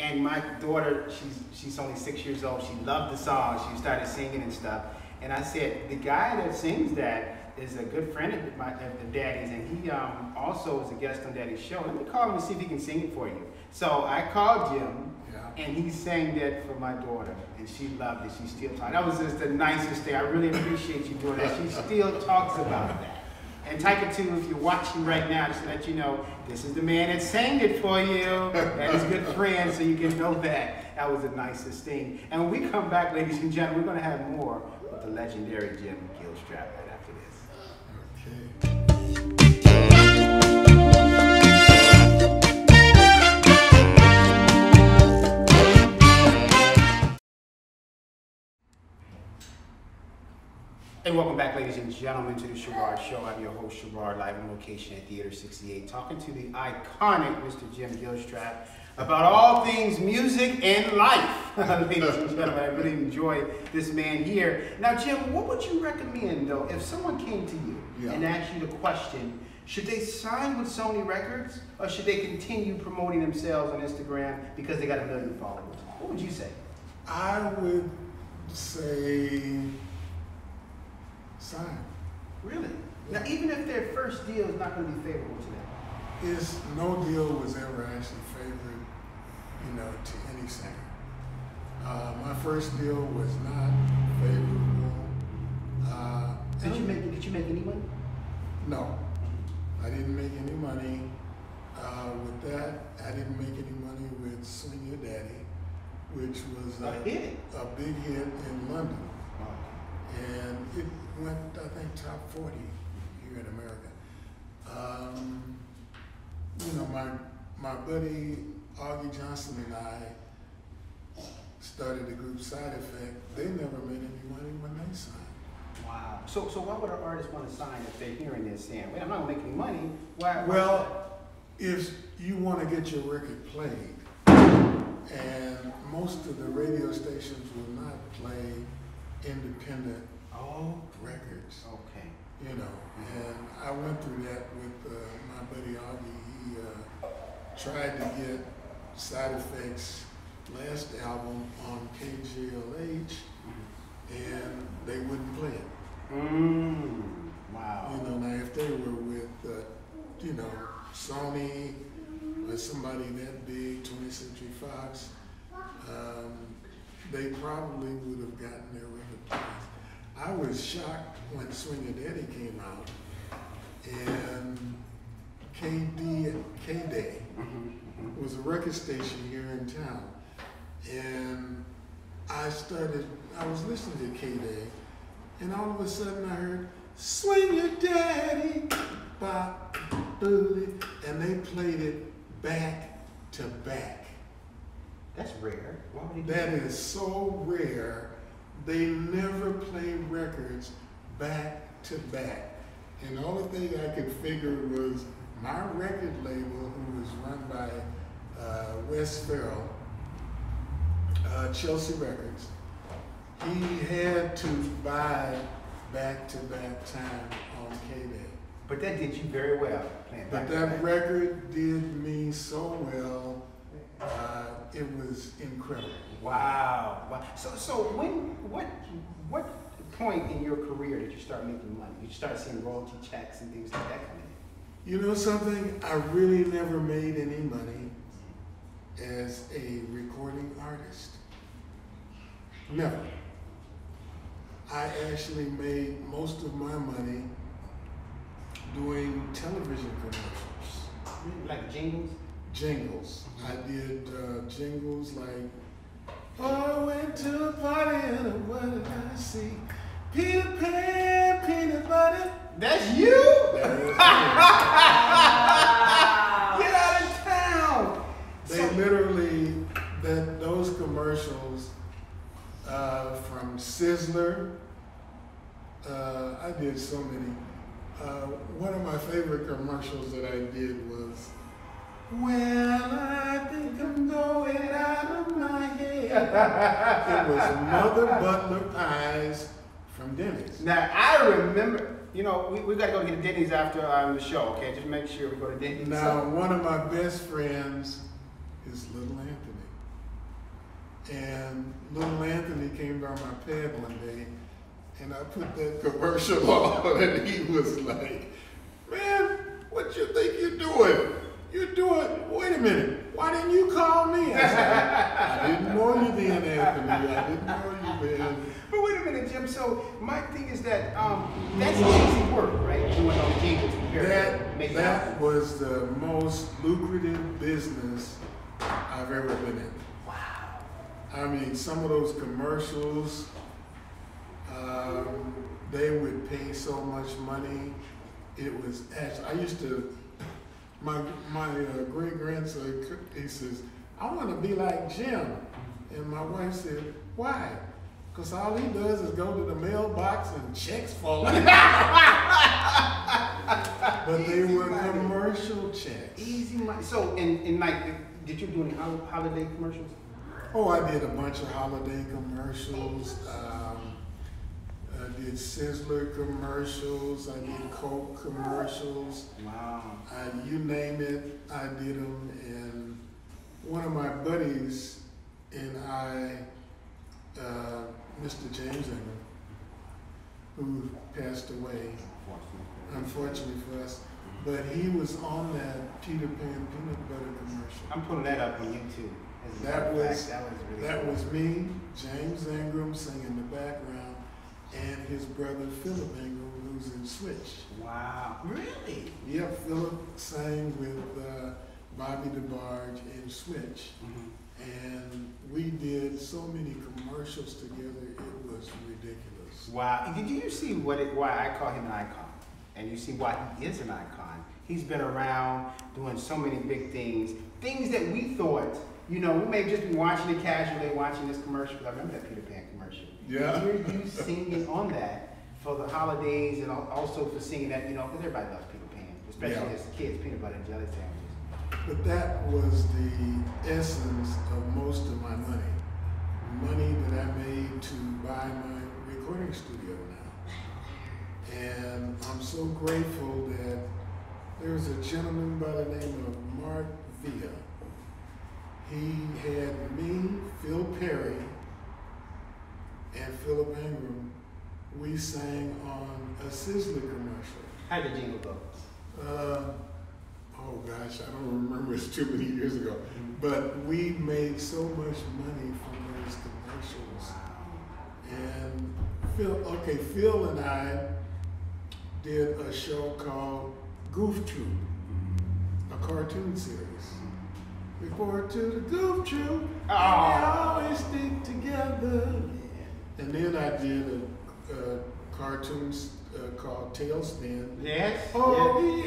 and my daughter, she's, she's only six years old. She loved the song. She started singing and stuff. And I said, the guy that sings that is a good friend of, my, of Daddy's, and he um, also was a guest on Daddy's show. Let me call him and see if he can sing it for you. So I called Jim. Yeah. And he sang that for my daughter, and she loved it. She still talks. That was just the nicest thing. I really appreciate you doing that. She still talks about that. And Taika too, if you're watching right now, just to let you know, this is the man that sang it for you. That is good friend, so you can know that. That was the nicest thing. And when we come back, ladies and gentlemen, we're going to have more with the legendary Jim Gilstrap right after this. Okay. Hey, welcome back, ladies and gentlemen, to the Sherard Show. I'm your host, Sherard, live on location at Theater sixty-eight, talking to the iconic Mister Jim Gilstrap about all things music and life. Ladies and gentlemen, I really enjoy this man here. Now, Jim, what would you recommend, though, if someone came to you yeah. and asked you the question, should they sign with Sony Records or should they continue promoting themselves on Instagram because they got a million followers? What would you say? I would say... sign. Really? Yeah. Now, even if their first deal is not going to be favorable to them? It's, no deal was ever actually favorable, you know, to any singer. Uh, my first deal was not favorable. Uh, did, you make, did you make any money? No. I didn't make any money uh, with that. I didn't make any money with Swing Your Daddy, which was a, a, hit. a big hit in London. Wow. And it went, I think, top forty here in America. Um, you know, my my buddy Augie Johnson and I started the group Side Effect. They never made any money when they signed. Wow. So, so why would an artist want to sign if they're hearing this saying, "Wait, I'm not making money"? Why? Well, if you want to get your record played, and most of the radio stations will not play independent oh. records. Okay. you know. And I went through that with uh, my buddy Augie. He uh, tried to get Side Effect's last album on K G L H, and they wouldn't play it. Mm, wow. You know, now if they were with, uh, you know, Sony, or somebody that big, twentieth Century Fox, um, they probably would have gotten their record plays. I was shocked when Swingin' Eddie came out, and K D K Day was a record station here in town, and I started, I was listening to K-Day, and all of a sudden I heard, "Swing Your Daddy, Bop, Booty," and they played it back to back. That's rare. Why would they do that? That is so rare. They never play records back to back. And the only thing I could figure was my record label, who was run by uh, Wes Farrell, Uh, Chelsea Records, he had to buy back-to-back time on K-Day. But that did you very well. But that record did me so well, uh, it was incredible. Wow. Wow. So, so when, what, what point in your career did you start making money? Did you start seeing royalty checks and things like that coming in? You know something? I really never made any money as a recording artist. Never. I actually made most of my money doing television commercials. Like jingles? Jingles. I did uh, jingles like, "Oh, I went to a party and what did I see? Peter Pan, peanut butter." That's you? That is me. Get out of town! They literally, that those commercials, uh, from Sizzler, uh, I did so many. Uh, one of my favorite commercials that I did was, "Well, I think I'm going out of my head." It was Mother Butler Pies from Denny's. Now, I remember. You know, we, we got to go get Denny's after um, the show, okay? Just make sure we go to Denny's. Now, one of my best friends is Little Anthony. And Little Anthony came down my pad one day, and I put that commercial on, and he was like, "Man, what you think you're doing? You're doing, wait a minute, why didn't you call me?" I said, "I didn't know you then, Anthony, I didn't know you then." But wait a minute, Jim, so my thing is that, um, that's easy work, right? Doing those jingles. That, that was the most lucrative business I've ever been in. Wow. I mean, some of those commercials, um, they would pay so much money. It was, I used to, my my uh, great-grandson, he says, "I want to be like Jim." And my wife said, "Why?" "Because all he does is go to the mailbox and checks fall out." But easy, they were money. Commercial checks. Easy money. So, and, and like, did you do any holiday commercials? Oh, I did a bunch of holiday commercials. Um, I did Sizzler commercials. I did Coke commercials. Wow. I, you name it, I did them. And one of my buddies and I, uh, Mister James Ingram, who passed away, unfortunately for us, but he was on that Peter Pan peanut butter commercial. I'm putting that up on YouTube. That was, that was, really that cool. was me, James Ingram, singing in the background, and his brother Philip Ingram, who's in Switch. Wow, really? Yeah, Philip sang with uh, Bobby DeBarge in Switch, mm-hmm. and we did so many commercials together, it was ridiculous. Wow, did you see what it, why I call him an icon? And you see why he is an icon. He's been around doing so many big things, things that we thought, you know, we may have just been watching it casually, watching this commercial, because I remember that Peter Pan commercial. Yeah. And here you singing on that for the holidays and also for singing that, you know, because everybody loves Peter Pan, especially yeah. as kids, peanut butter and jelly sandwiches. But that was the essence of most of my money. Money that I made to buy my recording studio now. And I'm so grateful that there's a gentleman by the name of Mark Villa. He had me, Phil Perry, and Philip Ingram. We sang on a Sizzler commercial. How did the jingle go? Uh, oh gosh, I don't remember. It's too many years ago. But we made so much money from those commercials. And Phil, okay, Phil and I did a show called Goof Troop, a cartoon series. Report to the Goof Troop, and they always stick together. And then I did a, a cartoon uh, called Tailspin. Yes. Oh yes.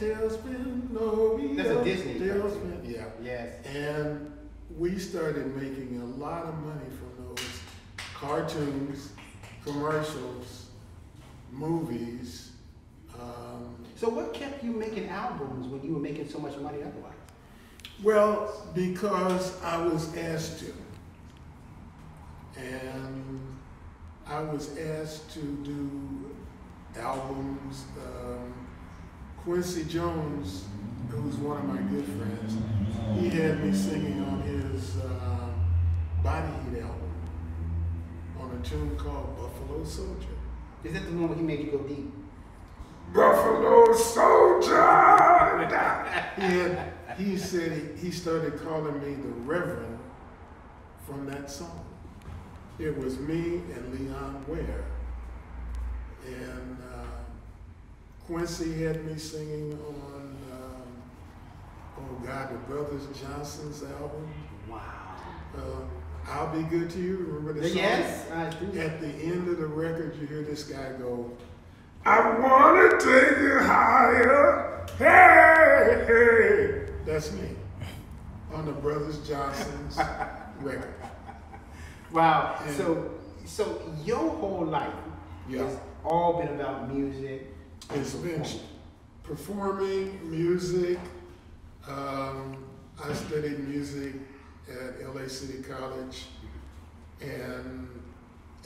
Yeah, Tailspin. Oh yeah. That's a Disney Tailspin. Yeah. Yes. And we started making a lot of money from those cartoons, commercials, movies. Um, so what kept you making albums when you were making so much money otherwise? Well, because I was asked to. And I was asked to do albums. Um, Quincy Jones, who's one of my good friends, he had me singing on his uh, Body Heat album on a tune called Buffalo Soldier. Is that the one where he made you go deep? Buffalo Soldier! He had, he said he, he started calling me the Reverend from that song. It was me and Leon Ware. And uh, Quincy had me singing on, um, oh God, the Brothers Johnson's album. Wow. Uh, I'll Be Good to You, remember the song? Yes, I do. At the end of the record, you hear this guy go, I wanna take it higher, hey, hey. That's me, on the Brothers Johnson's record. Wow, and so so your whole life yeah. has all been about music. It's been performing, music. Um, I studied music at L A City College and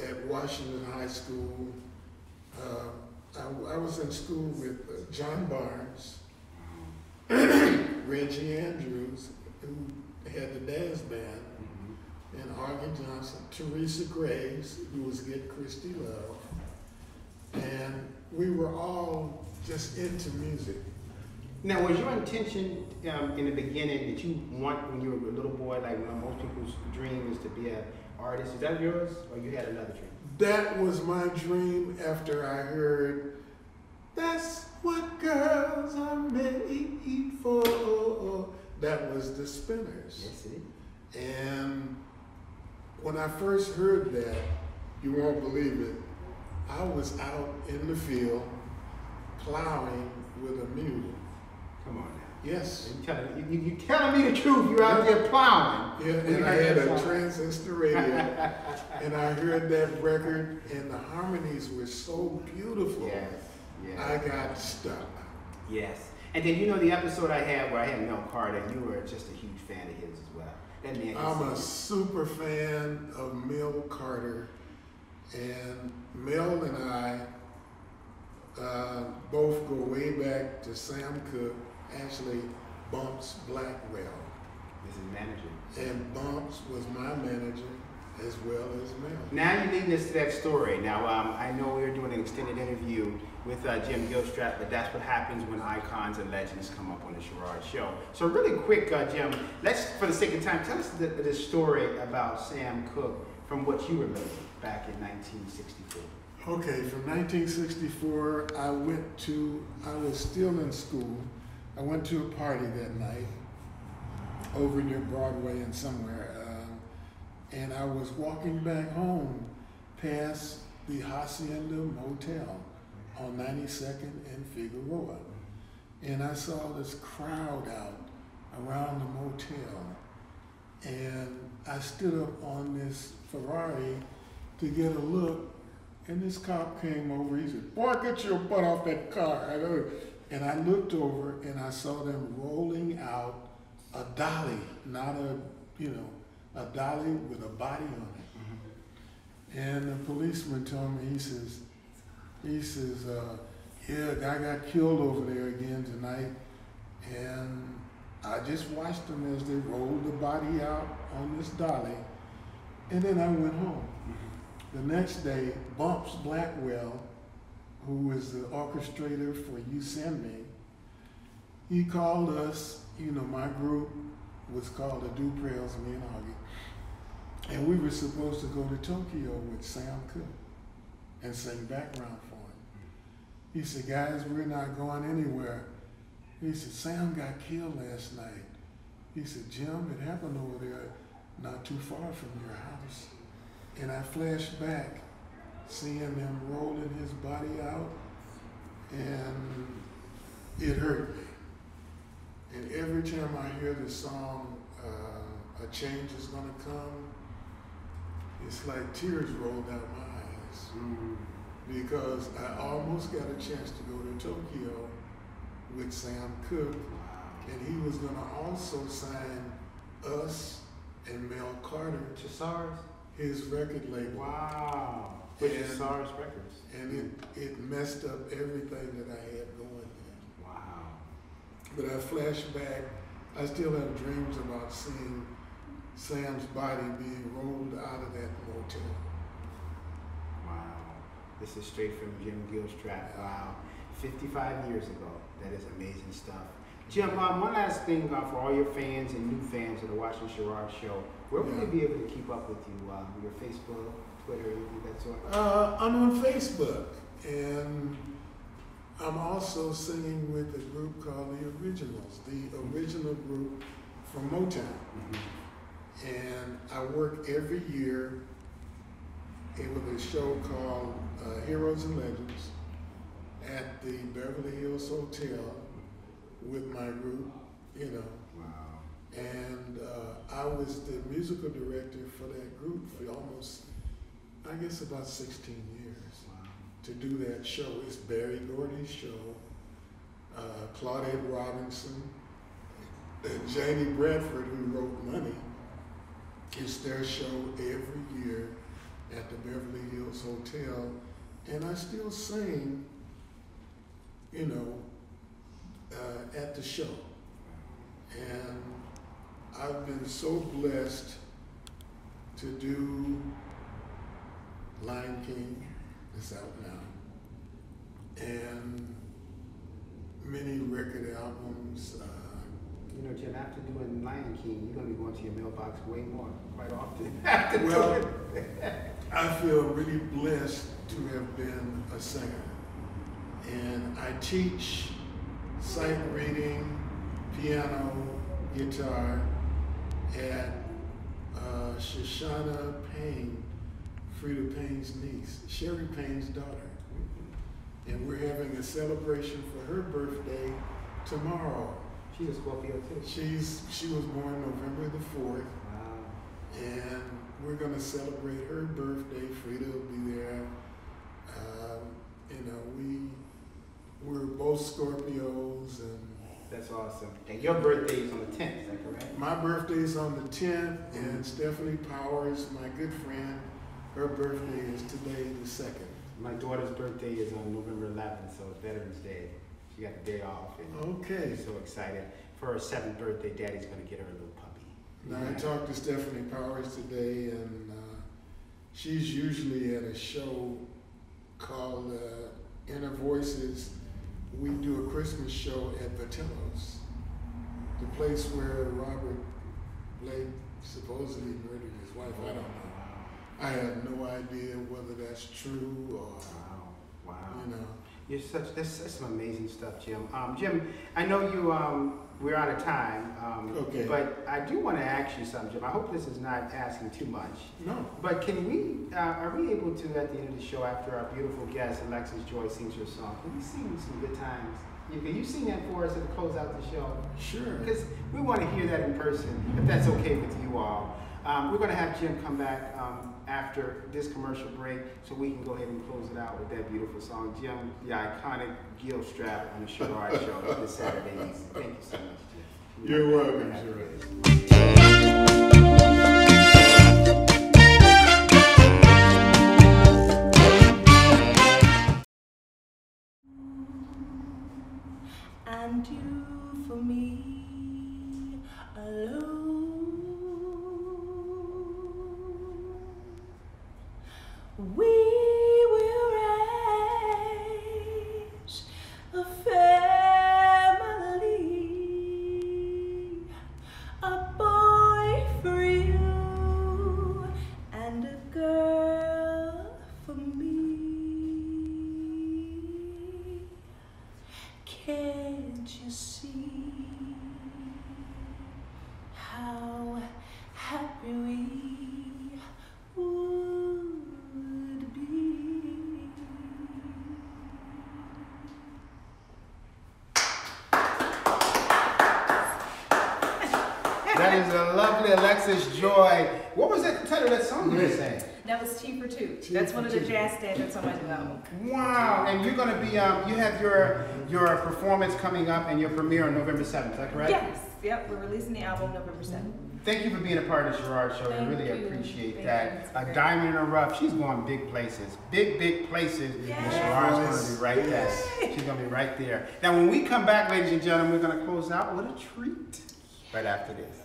at Washington High School. Uh, I, I was in school with uh, John Barnes, Reggie Andrews, who had the dance band, mm-hmm. and Augie Johnson, Teresa Graves, who was Get Christy Love, and we were all just into music. Now, was your intention um, in the beginning that you want when you were a little boy, like when most people's dream is to be an artist? Is that yours, or you had another dream? That was my dream after I heard, that's what girls are made for. That was the Spinners. Yes, it is. And when I first heard that, you won't believe it, I was out in the field plowing with a mule. Come on now. Yes. You're telling, you, you're telling me the truth. You're out there plowing. Yeah, and I had a transistor radio, and I heard that record, and the harmonies were so beautiful. Yes, yes. I got stuck. Yes. And then you know the episode I had where I had Mel Carter, you were just a huge fan of his as well. That man I'm a super fan of Mel Carter, and Mel and I uh, both go way back to Sam Cooke. Actually, Bumps Blackwell. This is manager. And Bumps was my manager as well as Mel. Now you're leading us to that story. Now, um, I know we were doing an extended interview with uh, Jim Gilstrap, but that's what happens when icons and legends come up on the Sherard Show. So really quick, uh, Jim, let's, for the sake of time, tell us the, the story about Sam Cooke from what you remember back in nineteen sixty-four. Okay, from nineteen sixty-four, I went to, I was still in school. I went to a party that night over near Broadway and somewhere, uh, and I was walking back home past the Hacienda Motel on ninety-second and Figueroa, and I saw this crowd out around the motel, and I stood up on this Ferrari to get a look, and this cop came over. He said, "Boy, get your butt off that car!" I know. And I looked over and I saw them rolling out a dolly, not a, you know, a dolly with a body on it. Mm-hmm. And the policeman told me, he says, he says, uh, Yeah, a guy got killed over there again tonight, and I just watched them as they rolled the body out on this dolly, and then I went home. Mm-hmm. The next day, Bumps Blackwell, who was the orchestrator for You Send Me, he called us, you know, my group was called the Duprels, me and Augie, and we were supposed to go to Tokyo with Sam Cooke and sing background for him. He said, guys, we're not going anywhere. He said, Sam got killed last night. He said, Jim, it happened over there not too far from your house. And I flashed back, seeing them rolling his body out, and it hurt me. And every time I hear the song, uh, A Change Is Gonna Come, it's like tears rolled out my eyes. Mm-hmm. Because I almost got a chance to go to Tokyo with Sam Cooke, and he was gonna also sign us and Mel Carter to SARS, his record label. Wow, which is SARS Records. And it, it messed up everything that I had going there. Wow. But I flashed back, I still have dreams about seeing Sam's body being rolled out of that motel. Wow. This is straight from Jim Gilstrap. Wow, fifty-five years ago. That is amazing stuff. Jim, um, one last thing uh, for all your fans and new fans that are watching Sherard Show. Where will yeah. they be able to keep up with you? Uh, your Facebook, Twitter, anything of that sort? Uh, I'm on Facebook, and I'm also singing with a group called The Originals, the original group from Motown. Mm-hmm. And I work every year. It was a show called uh, Heroes and Legends at the Beverly Hills Hotel with my group, you know. Wow. And uh, I was the musical director for that group for almost, I guess, about sixteen years. Wow. To do that show. It's Barry Gordy's show, uh, Claudette Robinson, and Janie Bradford, who wrote Money. It's their show every year at the Beverly Hills Hotel, and I still sing, you know, uh, at the show. And I've been so blessed to do Lion King, it's out now, and many record albums. Uh, You know, Jim, after doing Lion King, you're going to be going to your mailbox way more, quite often. Well, I feel really blessed to have been a singer. And I teach sight reading, piano, guitar at uh, Shoshana Payne, Frida Payne's niece, Sherry Payne's daughter. And we're having a celebration for her birthday tomorrow. She's a Scorpio too. She's, she was born November the fourth. Wow. And we're gonna celebrate her birthday. Frida will be there. Um, you know, we, we're both Scorpios, and that's awesome. And your birthday is on the tenth, is that correct? My birthday is on the tenth, and mm -hmm. Stephanie Powers, my good friend, her birthday is today the second. My daughter's birthday is on November eleventh, so it's Veterans Day. She got the day off, and okay. She's so excited. For her seventh birthday, Daddy's gonna get her a little puppy. Now, yeah. I talked to Stephanie Powers today, and uh, she's usually at a show called uh, Inner Voices. We do a Christmas show at Vitello's, the place where Robert Blake supposedly murdered his wife. I don't know. I have no idea whether that's true or, wow. Wow. You know. You're such, that's, that's some amazing stuff, Jim. Um, Jim, I know you, um, we're out of time, um, okay. But I do want to ask you something, Jim. I hope this is not asking too much. No. But can we, uh, are we able to, at the end of the show, after our beautiful guest, Alexis Joi, sings her song, can we sing Some Good Times? You, can you sing that for us and close out the show? Sure. Because we want to hear that in person, if that's okay with you all. Um, we're going to have Jim come back um, after this commercial break so we can go ahead and close it out with that beautiful song. Jim, the iconic Gilstrap on the Sherard Show this Saturday. Thank you so much, Jim. You're welcome, Sherard. and you for me alone. We will raise a family, a boy for you and a girl for me. Can't you see how happy we would be? That is a lovely Alexis Joi. What was that title of that song you were saying? That was T for Two. T That's for one of the two. Jazz standards on my new album. Wow! And you're going to be, um, you have your your performance coming up and your premiere on November seventh, is that correct? Yes. Yep. We're releasing the album November seventh. Thank you for being a part of the Sherard Show. Thank we really you. appreciate Thank that. A great. diamond in her rough. She's going big places. Big, big places. Yes. And Sherard's going to be right yes. there. She's going to be right there. Now, when we come back, ladies and gentlemen, we're going to close out with a treat yeah. right after this.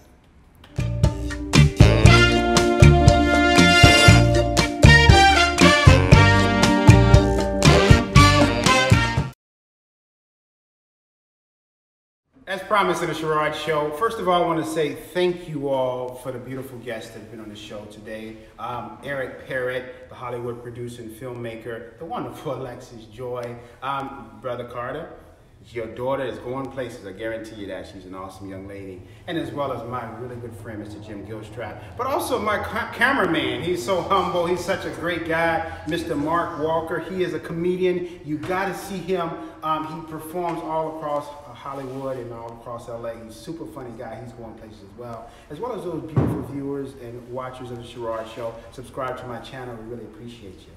As promised in the Sherard Show, first of all, I want to say thank you all for the beautiful guests that have been on the show today. Um, Eric Parrott, the Hollywood producer and filmmaker, the wonderful Alexis Joi, um, Brother Carter. Your daughter is going places, I guarantee you that. She's an awesome young lady. And as well as my really good friend, Mister Jim Gilstrap. But also my ca cameraman, he's so humble. He's such a great guy, Mister Mark Walker. He is a comedian. You gotta see him. Um, he performs all across Hollywood and all across L A. He's a super funny guy. He's going places as well. As well as those beautiful viewers and watchers of the Sherard Show. Subscribe to my channel, we really appreciate you.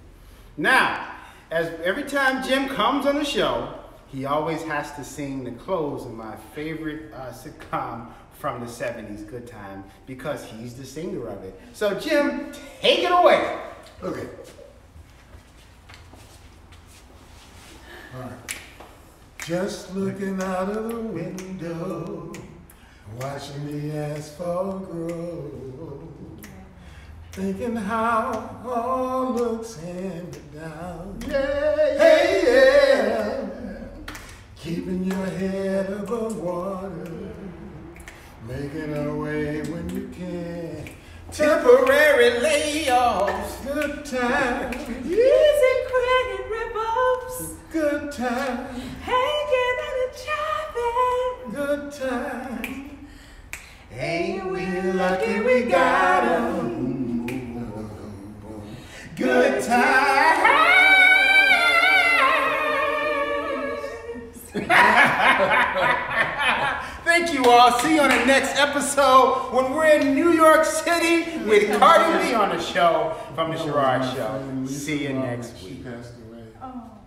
Now, as every time Jim comes on the show, he always has to sing the close of my favorite uh, sitcom from the seventies, Good Times, because he's the singer of it. So Jim, take it away. Okay. All right. Just looking out of the window, watching the asphalt grow, thinking how all looks handed down. Yeah, hey, yeah. Keeping your head above water, making a way when you can. Temporary layoffs, good times. Using credit rip-ups, good times. Hanging at a job, good times. Ain't we lucky we got 'em? Good times. Thank you all. See you on the next episode when we're in New York City with Cardi B on the show from the Sherard Show. See you next week. Oh.